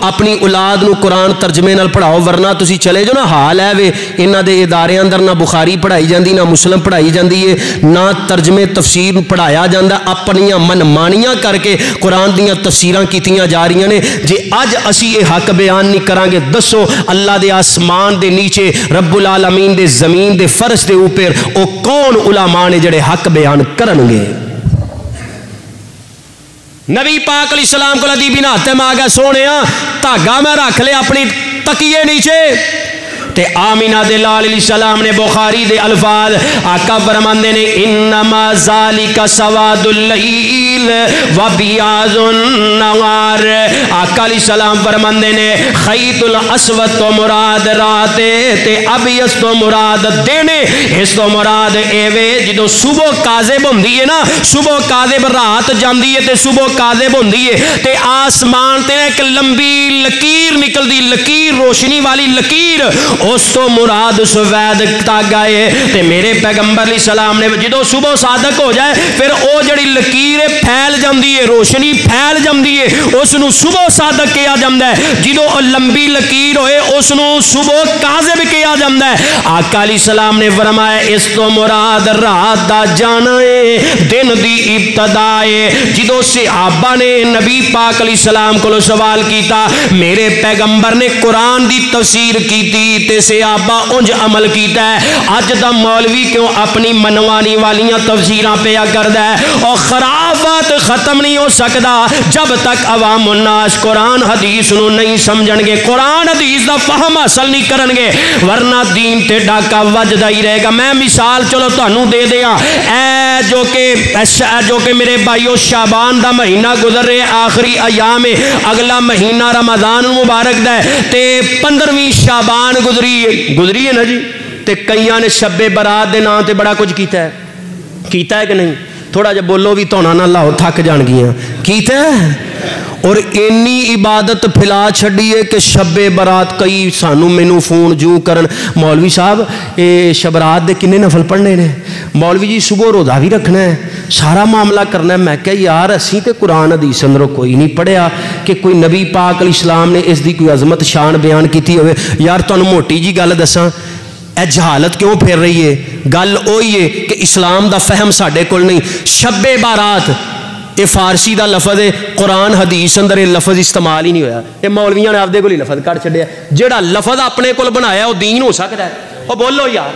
अपनी औलाद को कुरान तर्जमे नाल पढ़ाओ वरना तुसी चले जाओ ना। हाल है वे इन्हां दे इदारे अंदर ना बुखारी पढ़ाई जाती ना मुस्लिम पढ़ाई जाती है ना तर्जमे तफसीर पढ़ाया जाता, अपनियां मनमानियां करके कुरान दियां तफसीरां कीतियां जा रही ने। जे अज असी ये हक बयान नहीं करांगे दसो अल्लाह दे आसमान दे नीचे रब्बुल आलमीन दे जमीन दे फर्श दे उपर ओ कौन उलामा ने जिहड़े हक बयान करनगे। नबी पाक अलैहिस्सलाम को लदी बिना ते मांगा सोने धागा मैं रख लिया अपनी तकिए नीचे ते आमीना दे लाल अलैहिस्सलाम ने बुखारी दे अल्फाज आका फरमांदे ने इन्नमा ज़ालिका सवादुल लैल व बियाज़ुन नवार। आका अलैहिस्सलाम फरमांदे ने खैतुल अस्वद तो मुराद रात ते अबयस तो मुराद देने इस तो मुराद एवे जो सुबह काज़िब होंदी है ना, सुबह काज़िब रात जांदी है ते सुबह काज़िब होंदी है ते आसमान ते एक लंबी लकीर निकलदी, लकीर रोशनी वाली लकीर उस तो मुराद सवैद धागा है ते मेरे पैगंबर अलैहिस्सलाम ने जो सुबह सादक हो जाए फिर वो जड़ी लकीर फैल जाती है, रोशनी फैल जाती है, उसनू सुबह सादक कहा जाता है। जो लंबी लकीर होए उसनू सुबह काज़िब कहा जाता है। आका अलैहिस्सलाम ने फरमाया इस तो मुराद रात दा जाना है दिन दी इब्तदा है। जो सहाबा ने नबी पाक अलैहिस्सलाम को सवाल किया मेरे पैगंबर ने कुरान की तफसीर की ते से आपा उंज अमल कीता है, अज दा मौलवी क्यों अपनी मनवानी वालियां तफसीरां पेया करदा है। और खराफत खत्म नहीं हो सकदा जब तक अवामुन नास कुरान हदीस नू नहीं समझणगे, कुरान हदीस दा फहम हासिल नहीं करनगे, वरना दीन ते डाका वजदा ही रहेगा। मैं मिसाल चलो तुहानू दे देया ऐ जो के ऐ जो के मेरे भाईओ शाबान दा महीना गुजर रहा आखिरी अयाम है, अगला महीना रमज़ान मुबारक दा है ते पंद्रहवीं शाबान गुजरी है, गुजरी है ना जी। ते कईयां ने शब्बे बरात दे नाम ते बड़ा कुछ कीता है, कीता है कि नहीं? थोड़ा जा बोलो भी धोना ना लाओ थक जाणगियां। कीता है और इन्नी इबादत फैला छड़ी है कि शब्बे बरात कई सानू मैनू फोन जू करन मौलवी साहब ये शबरात दे किन्ने नफल पढ़ने ने मौलवी जी, सुबह रोज़ा भी रखना है, सारा मामला करना है। मैं क्या यार असी तो कुरान हदीस अंदरों कोई नहीं पढ़िया कि कोई नबी पाक अलैहिस्सलाम ने इसकी कोई अजमत शान बयान की हो। यार तुहानू मोटी जी गल दसां ए जहालत क्यों फिर रही है, गल ओही है कि इस्लाम का फहम साढ़े कोल नहीं। शब्बे बारात ये फारसी का लफज है, कुरान हदीस अंदर ये लफज इस्तेमाल ही नहीं होया, ये मौलवियों ने आपदे कोल ही लफज कढ़ छड्डिया। जिहड़ा लफज अपने कोल बनाया वो दीन हो सकता है? वो बोलो यार,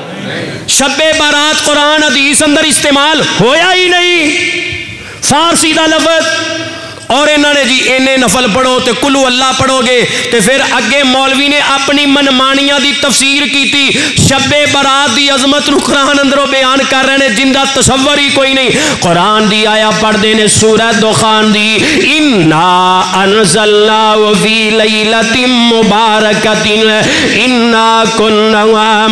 शब्बे बारात कुरान हदीस अंदर इस्तेमाल होया ही नहीं, फारसी का लफज। और इन्होंने जी इन्ने नफल पढ़ो तो कुल्लू अल्लाह पढ़ोगे तो फिर अगे मौलवी ने अपनी मनमानियां दी तफसीर की। शब्बे बरात दी अजमत नू कुरान अंदरों बयान कर रहे हैं जिंदा तसव्वुर ही कोई नहीं। कुरान दी आया पढ़ते हैं सूरह दुखान दी इन्ना अनज़लनाहु फी लैलतिम मुबारकतिन इन्ना कुन्ना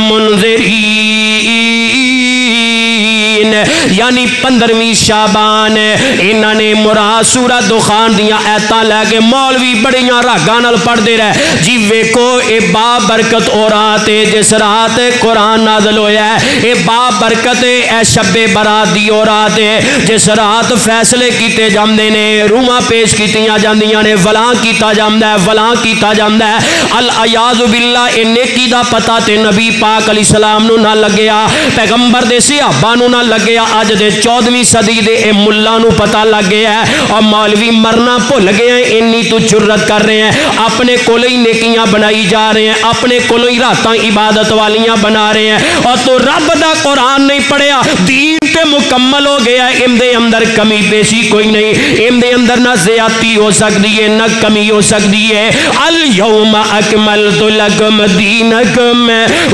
मुनज़िरीन, यानी पंद्रहवीं शाबान। इन्होंने मुराद सूरह दुखान दियां ऐतां लैके मौलवी बड़ियां रागां नाल पढ़दे रहे जी। वेखो ए बाबरकत ओ रात है जिस रात कुरान नाज़िल होया है, ए बाबरकत ए शब्बे बरात दी ओ रात है जिस रात फैसले कीते जांदे ने, रूहां पेश कीतियां जांदियां ने, वलां कीता जांदा है, वलां कीता जांदा है। अल अयाज़ु बिल्लाह, ए नेकी दा पता ते नबी पाक अलैहिस्सलाम नू ना लगया, पैगंबर दे सहाबा नू ना लगया, अज दे चौदहवीं सदी दे ए मुल्ला नू पता लग गया है। और मौलवी मरना भुल गए हैं, इन्नी तू जुर्रत कर रहे हैं, अपने कोलो ही नेकियां बनाई जा रहे हैं, अपने कोलो ही रातां इबादत वालियां बना रहे हैं और तू रब दा कुरान नहीं पढ़िया। दीन ते मुकम्मल हो गया, इमदे अंदर कमी पेशी कोई नहीं, इमदे अंदर ना ज़्यादती हो सकती है ना कमी हो सकती है। अल यौमा अकमलतु लकुम दीनकुम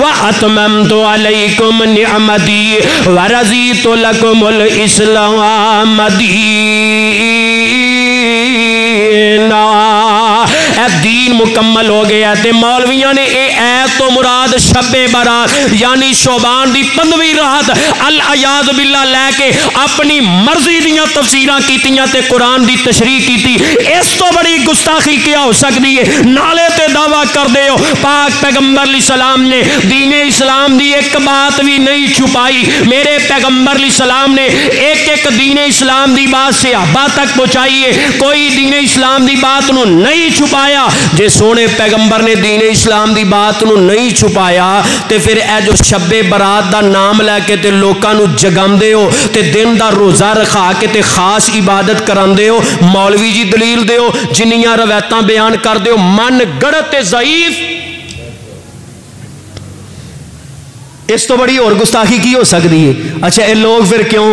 व अतममतु अलैकुम निअमती व रज़ीतु लकुमुल इस्लाम दीन। दीन मुकम्मल हो गया। ते मौलवियों ने ए ऐत तो मुराद शब्बे बरात यानी शोबान दी पंद्रहवीं रात अल अयाज बिल्ला लैके अपनी मर्जी दियां तफसीरां कीतियां ते कुरान दी तशरीह कीती। इस तो बड़ी गुस्ताखी क्या हो सकती है? नाले ते दावा कर दे हो पाक पैगंबर अलैहिस्सलाम ने दीन इस्लाम दी एक बात भी नहीं छुपाई। मेरे पैगंबर अलैहिस्सलाम ने एक एक दीन इस्लाम दी बात सहाबा तक पहुंचाई है, कोई दीन इस्लाम दी बात नूं नहीं छुपाया। जे सोने पैगंबर ने दीन इस्लाम दी बात नूं नहीं छुपाया ते फिर ए जो शब्बे बरात दा नाम लैके ते लोकां नूं जगांदे हो ते दिन दा रोज़ा रखा के ते खास इबादत करांदे हो। मौलवी जी दलील देओ, जिन्नियां रवायतां बयान कर देओ, मन गढ़त ते ज़ईफ। इस तो बड़ी और गुस्ताखी की हो सकती है? अच्छा, ये लोग फिर क्यों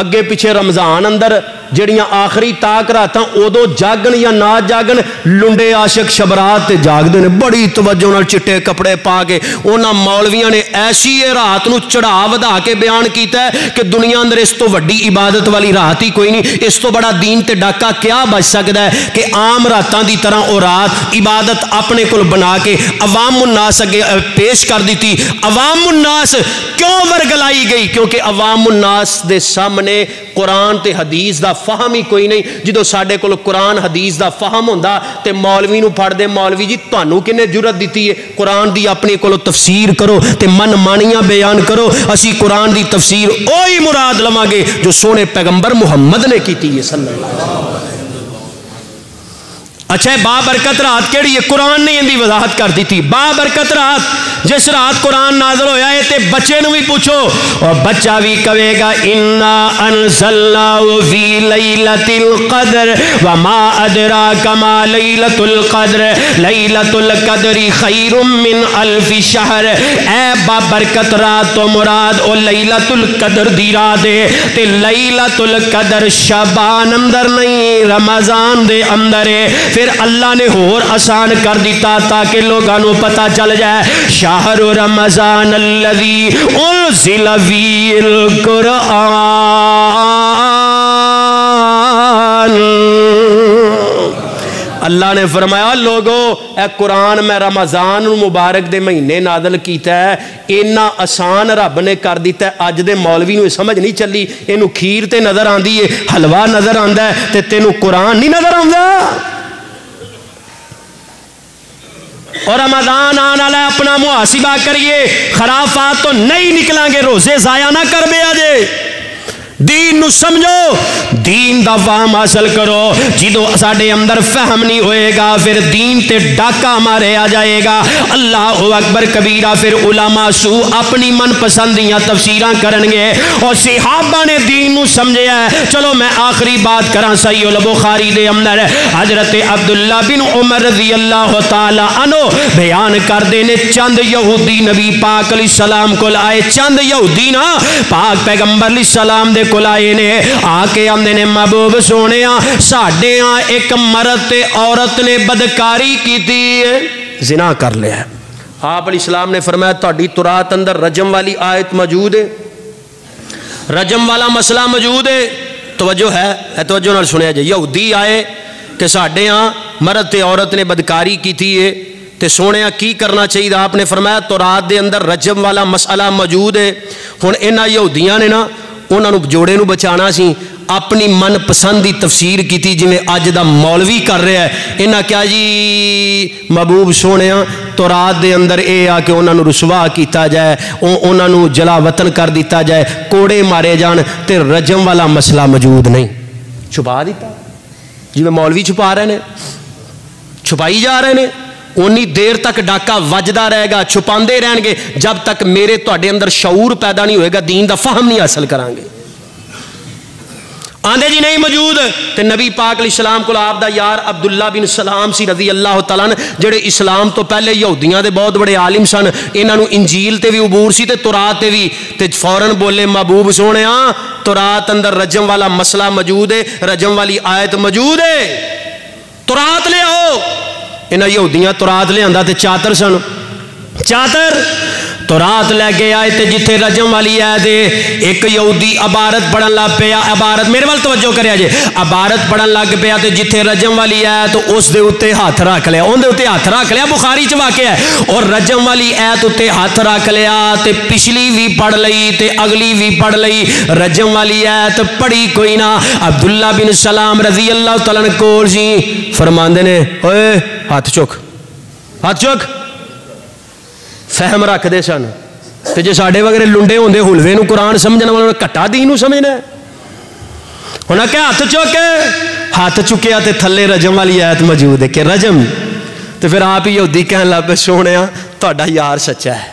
अगे पिछे रमजान अंदर जड़ियां आखिरी ताक रात उदो जागन या ना जागन लुंडे आशक शबरात जागते हैं। बड़ी तवज्जो नाल चिट्टे कपड़े पा के उन्होंने मौलवियों ने ऐसी रात को चढ़ा वधा के बयान किया कि दुनिया अंदर इस तो वड्डी इबादत वाली रात ही कोई नहीं। इस तो बड़ा दीन ते डाका क्या बच सकता है कि आम रातों की तरह वह रात इबादत अपने को बना के अवामुन्नास अगे पेश कर दी। अवामुन्नास क्यों वरगलाई गई? क्योंकि अवामुन्नास के सामने कुरान ते हदीस का फहम ही कोई नहीं। जो साडे कोल कुरान हदीस का फहम होंदा ते मौलवी नूं फड़दे, मौलवी जी तुहानू किन्ने जुरत दिती है? कुरान की अपने कोल तफसीर करो ते मन मानियां बयान करो। असी कुरान की तफसीर ओही मुराद लवांगे जो सोहणे पैगंबर मुहम्मद ने की है सल्लल्लाहु अलैहि वसल्लम। अच्छा, बाबरकत रात केड़ी है? कुरान ने इनकी वजाहत कर दी थी। बाबरकत रात जिस रात कुरान नाजल होया है ते बच्चे नूं भी पूछो और बच्चा भी कहेगा इन्ना अनज़लनाहु फी लैलतिल क़द्र व मा अदराका मा लैलतुल क़द्र लैलतुल क़द्रि खैरुम मिन अल्फि शहर। ए बाबरकत रात तो मुराद ओ लैलतुल क़द्र दी रात है। ते लैलतुल क़द्र शबान अंदर नहीं, रमज़ान दे अंदर है। फिर अल्लाह ने होर आसान कर दिता ताकि लोगों को पता चल जाए। शाहर रमजान अल्लज़ी उनज़िला फ़ीहिल कुरान। अल्लाह ने फरमाया लोगो ए कुरान मैं रमजान मुबारक दे महीने नादल किया है। इन्ना आसान रब ने कर दिता है। अज दे मौलवी नूं समझ नहीं चली। इनू खीर ते नज़र आती है, हलवा नज़र आता है, ते तेनू कुरान नहीं नज़र आता। और रमजान आने वाला अपना मुहासिबा करिए, खराफात तो नहीं निकलांगे, रोजे जाया ना कर बेया जे। दीन नू समझो, दीन दा फहम हासिल करो। जिदों साडे अंदर फहम नहीं होएगा फिर दीन ते डाका मारिया जाएगा। अल्लाह अकबर कबीरा। फिर उलमा सू अपनी मनपसंद दियां तफसीरां करनगे और सहाबा ने दीन नू समझया। चलो मैं आखिरी बात करा। सही उल बुखारी दे अंदर हजरत अब्दुल्ला बिन उमर रजी अल्लाह तआला अनो बयान करदे ने चंद यहूदी नबी पाक अलैहिस्सलाम कोल आए। चंद यहूदी ना पाक पैगंबर अलैहिस्सलाम दे कोलाए ने आके आंदे ने महबूब सोने साडे एक मर्द ते औरत ने बदकारी कीती है, जिना कर लिया। आप अलैहिस्सलाम ने फरमाया तुहाडी तुरात अंदर रजम वाली आयत मौजूद है, रजम वाला मसला मौजूद है। तवज्जो है, तवज्जो नाल सुनिया जे। यहूदी आए कि साडे मर्द ते औरत ने बदकारी कीती है ते सोने की करना चाहिए? आपने फरमाया तुरात दे अंदर रजम वाला मसला मौजूद है। हुण इन्हां यहूदियां ने ना उन्होंने जोड़े को बचाना सी, अपनी मनपसंद की तफसीर की जिमें अज का मौलवी कर रहा है। इन्हें क्या जी महबूब सोने तो रात के अंदर यह आ कि उन्होंने रुसवा किया जाए, उन्होंने जला वतन कर दिता जाए, कोड़े मारे जान, ते रजम वाला मसला मौजूद नहीं। छुपा दिता जिमें मौलवी छुपा रहे हैं, छुपाई जा रहे हैं। उन्नी देर तक डाका वजदा रहेगा, छुपाते रहेंगे जब तक मेरे तुहाडे अंदर शऊर पैदा नहीं होएगा, दीन का फहम नहीं हासिल करांगे। आंदे जी नहीं मौजूद। तो नबी पाक अलैहिस्सलाम को आप दा यार अब्दुल्ला बिन सलाम सी रजी अल्लाह तआला जेड़े इस्लाम तो पहले यहूदियां दे बहुत बड़े आलिम सन। इन्हों इंजील ते भी अबूर सी ते तुरात भी। तो फौरन बोले महबूब सोने तुरात अंदर रजम वाला मसला मौजूद है, रजम वाली आयत मौजूद है, तुरात ले आओ। इन्हें यहूदियां तुरात लिया चातर सन, चातर तो रात लैके आए तो जिथे रजम वाली आयत एक यहूदी अबारत पढ़न लग पे, अबारत मेरे वाल तवज्जो करे जे, अबारत पढ़न लग पे तो जिथे रजम वाली आयत तो उस दे उत्ते हाथ रख लिया, उनके उत्ते हाथ रख लिया, बुखारी च वाकया है, और रजम वाली आयत उत्ते हाथ रख लिया तो पिछली भी पढ़ लई ते अगली भी पढ़ लई, रजम वाली आयत पढ़ी कोई ना। अब्दुल्ला बिन सलाम रजी अल्लाह तआला अन्हु कोल जी फरमांदे ने, ओए हाथ चुक हाथ चुक, फहम रखते सन ते जे साडे वगैरे लुंडे होंदे हुलवे नूं कुरान समझण वाले घटा दीन नूं समझना। उन्हां कहा हाथ चुक, हाथ चुकया ते थले रजम वाली आयत मौजूद है कि रजम, तो फिर आप ही यहूदी कहण लग पे, सोहणिया तुहाडा यार सच्चा है,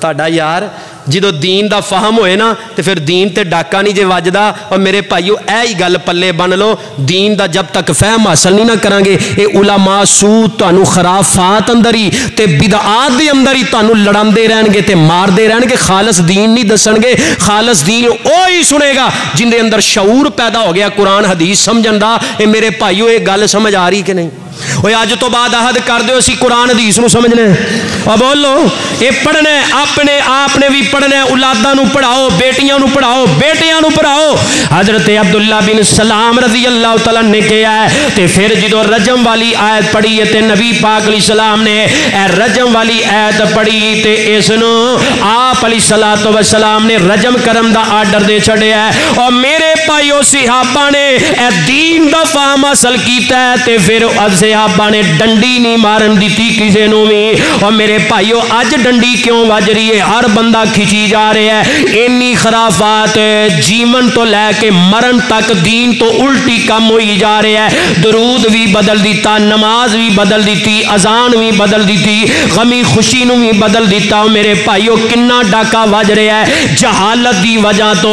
तुहाडा यार जो दीन का फहम होए ना तो फिर दीन ते डाका नहीं जे वजदा। और मेरे भाईओ ऐ ही गल पल्ले बन लो, दीन का जब तक फहम हासिल नहीं ना करांगे, ये उलमा सूद तुहानू खराफात अंदर ही ते बिदआत दे अंदर ही तुहानू लड़ांदे रहणगे ते मारदे रहणगे, खालस दीन नहीं दसणगे। खालस दीन ओ ही सुनेगा जिंदे अंदर शऊर पैदा हो गया कुरान हदीस समझण दा। ये मेरे भाईओ ये गल समझ आ रही कि नहीं? और अज तो बाद अहद कर दो असी कुरान हदीस नू समझने और बोलो ये पढ़ना है, अपने आपने भी पढ़ना है, औलादा नू पढ़ाओ, बेटियां नू पढ़ाओ, बेटियां नू पढ़ाओ। हजरत अब्दुल्ला बिन सलाम रजी अल्लाह तआला ने कहा है ते फिर जो रजम वाली आयत पढ़ी है ते नबी पाक अलैहि सलाम ने रजम वाली आयत पढ़ी ते इसनू आप अलैहि सलातो व सलाम ने रजम करम दा आर्डर दे छड्या है। और मेरे भाईओ सहाबा ने ए दीन दा फहम हासिल कीता है ते फिर सहाबा ने डंडी नहीं मारन दी किसी नू भी। और मेरे भाईओ अज डंडी क्यों वज रही है? हर बंदा खिंची जा रहा है, इन्नी खराफात जीवन तो लैके मरण तक दीन तो उल्टी कम होई जा रहा है। दरूद भी बदल दिता, नमाज भी बदल दी, अजान भी बदल दी, गमी खुशी नू भी बदल दिता। मेरे भाईओ किन्ना डाका वज रहा है जहालत की वजह तो,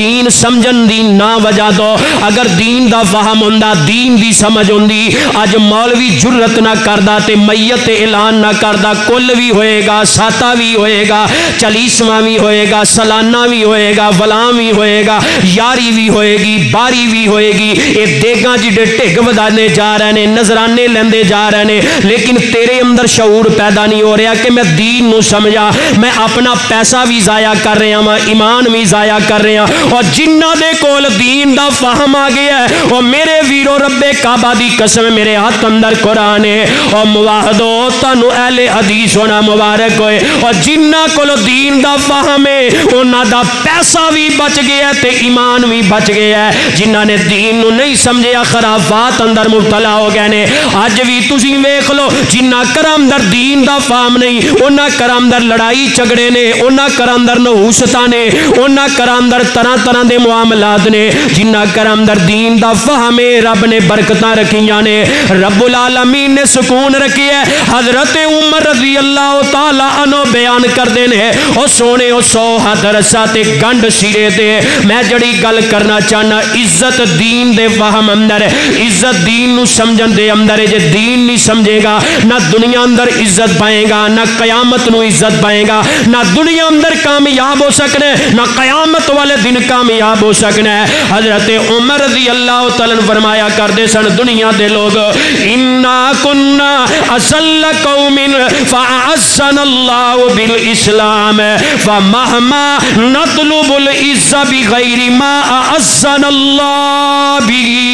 दीन समझन दी ना वजह तो। अगर दीन का फहम होंदा, दीन की समझ होंदी, अज मौलवी जुर्रत ना करदा ते मैयत ऐलान ना करदा। कुल भी होएगा, साता भी होएगा, चालीसवां भी होएगा, सलाना भी होएगा, वलाम भी होएगा, यारी भी होएगी, बारी भी होएगी। ये देगा जिडे ढिग वधाने जा रहे ने, नजराने लेंदे जा रहे ने, लेकिन तेरे अंदर शऊर पैदा नहीं हो रहा कि मैं दीन नू समझा। मैं अपना पैसा भी जाया कर रहा वा, ईमान भी जाया कर रहा। और जिन्हों के कोल दीन का फहम आ गया है और मेरे वीरो रब्बे काबा की कसम, मेरे हाथ अंदर कुरान है। और मुवाहदो तनु अहले हदीस होना मुबारक होए। और जिन्ना को दीन दा फहम है उन्हां दा पैसा भी बच गया ते ईमान भी बच गया है। जिन्हां ने दीन नू नहीं समझया खराफात अंदर मुबतला हो गए ने। अज भी तुसी वेख लो जिन्ना कर अंदर दीन दा फहम नहीं, उन्हां कर अंदर लड़ाई झगड़े ने, उन्हां कर अंदर नहूसता ने, उन्हां कर अंदर तरह तरह के मुआमलात ने। जिन्ना कर अंदर दीन दा फहम है रब ने बरकतां रखियां ने, रब्बुल आलमीन ने सुकून रखी है। हजरत उमर रजी अल्लाह तआला अन्हु बयान करते हैं, और सोने ओ सौ हाथ रस्सा ते गंढ सिरे ते। मैं जड़ी गल करना चाहना, इज्जत दीन दे फहम अंदर, इज्जत दीन नू समझण दे अंदर। जे दीन नहीं समझेगा ना दुनिया अंदर इज्जत पाएगा, ना कयामत नू इज्जत पाएगा, ना दुनिया अंदर कामयाब हो सकना, ना कयामत वाले दिन कामयाब हो सकना। हजरत उमर रजी अल्लाह तआला ने फरमाया करते सन, दुनिया के लोग इन्ना कुन्ना असल कौमिन फ़अअज़्ज़नल्लाहु बिल इस्लाम फ़महमा नतलुबुल इज़्ज़ा बिग़ैरि मा अअज़्ज़नल्लाहु बिही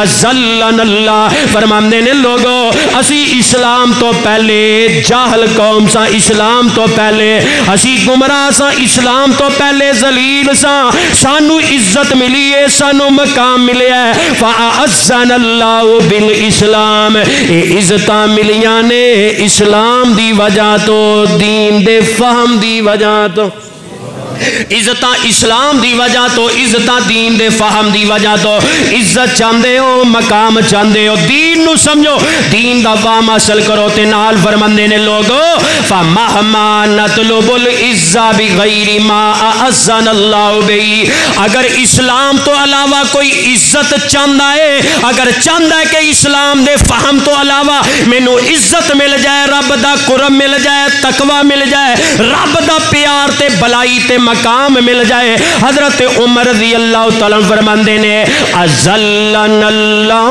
अज़ल्लनल्लाह। फरमाते ने लोगो असी इस्लाम तो पहले जाहल कौम सा, इस्लाम तो पहले असी गुमराह सा, इस्लाम तो पहले ज़लील सा, सानू इज्जत मिली है, सानू मकाम मिले है। फ़अअज़्ज़नल्लाहु बिल इस्लाम, ये इज्जता मिलिया ने इस्लाम की वजह तो, दीन दे फहम की वजह तो। इज्जत इस्लाम की वजह तो, इज्जत दीन दे फहम की वजह तो। इज्जत चाहते हो, मकाम चाहते हो, दीन नू समझो, दीन दा फहम हासिल करो। ते नाल फरमांदे ने लोगो फमहमा नतलुबुल इज्जा बिगैरि मा अज़्ज़नल्लाहु बिही। अगर इस्लाम तो अलावा कोई इज्जत चाहता है, अगर चाहता है कि इस्लाम दे फहम तो अलावा मैनू इज्जत मिल जाए, रब दा कुरब मिल जाए, तकवा मिल जाए, रब दा प्यार ते भलाई ते मकाम मिल जाए। हजरत उमर रज़ी अल्लाह तआला फरमाते ने अज़ल्लनल्लाह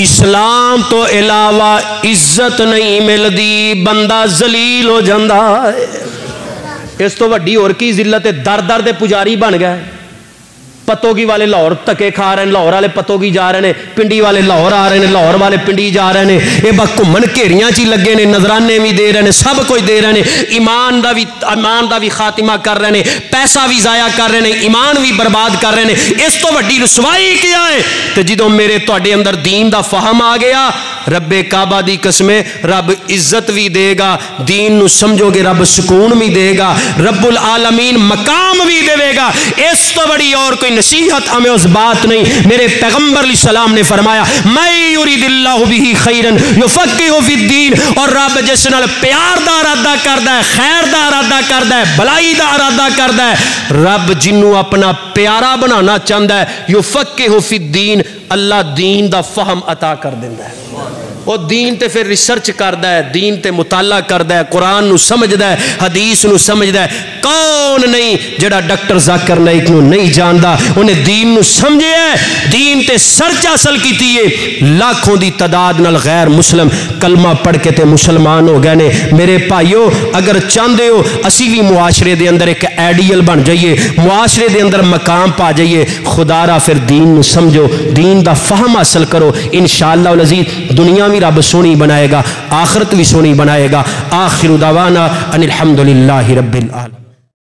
इस्लाम तो इलावा इज्जत नहीं मिलती, बंदा जलील हो जाता है। इस तो वड्डी और की जिल्लत है, दर दर दे पुजारी बन गए। पतोगी वाले लाहौर धक्के खा रहे हैं, लाहौर वाले पतोगी जा रहे हैं, पिंडी वाले लाहौर आ रहे हैं, लाहौर वाले पिंडी जा रहे हैं। ये बस घूमन घेरिया च ही लगे ने, नजराने भी दे रहे हैं, सब कुछ दे रहे हैं, ईमान का भी ईमान का भी खात्मा कर रहे हैं, पैसा भी जाया कर रहे हैं, ईमान भी बर्बाद कर रहे हैं। इस तो वड्डी रुसवाई क्या है? तो जो मेरे तुहाडे अंदर दीन का फहम आ गया, रब्बे काबा दी कसमें, रब इज्जत भी देगा, दीन नू समझोगे रब सुकून भी देगा, रब्बुल आलमीन मकाम भी देगा। इस तो बड़ी और कोई नसीहत हमें उस बात नहीं। मेरे पैगंबर अलैहिस्सलाम ने फरमाया, मैं युरिदिल्लाहु बिही खैरन युफक्किहु फिद्दीन। और रब जिस नाल प्यार दा इरादा करदा है, खैर दा इरादा करदा है, भलाई दा इरादा करदा है, रब जिन्नू अपना प्यारा बनाना चाहता है, युफक्किहु फिद्दीन, अल्लाह दीन दा फहम अता कर दिंदा है। और दीन ते फिर रिसर्च करता है, दीन ते मुताला करता है, कुरान नू समझदा है, हदीस नू समझदा है। कौन नहीं जड़ा डॉक्टर जाकिर नाइक नू नहीं जानदा? उन्हें दीन नू समझे है, दीन ते सर्च हासिल कीती है। लाखों दी तादाद नाल गैर मुस्लिम कलमा पढ़ के ते मुसलमान हो गए ने। मेरे भाइयों, अगर चाहते हो असी भी मुआशरे दे अंदर एक आइडियल बन जाइए, मुआशरे दे अंदर मकाम पा जाइए, खुदारा फिर दीन नू समझो, दीन दा फहम हासिल करो। इंशाअल्लाह उल अज़ीज़ दुनिया भी रब सोनी बनाएगा, आखिरत भी सोनी बनाएगा। आखिर दावाना अनिल हम्दुलिल्लाहि रब्बिल आलमीन।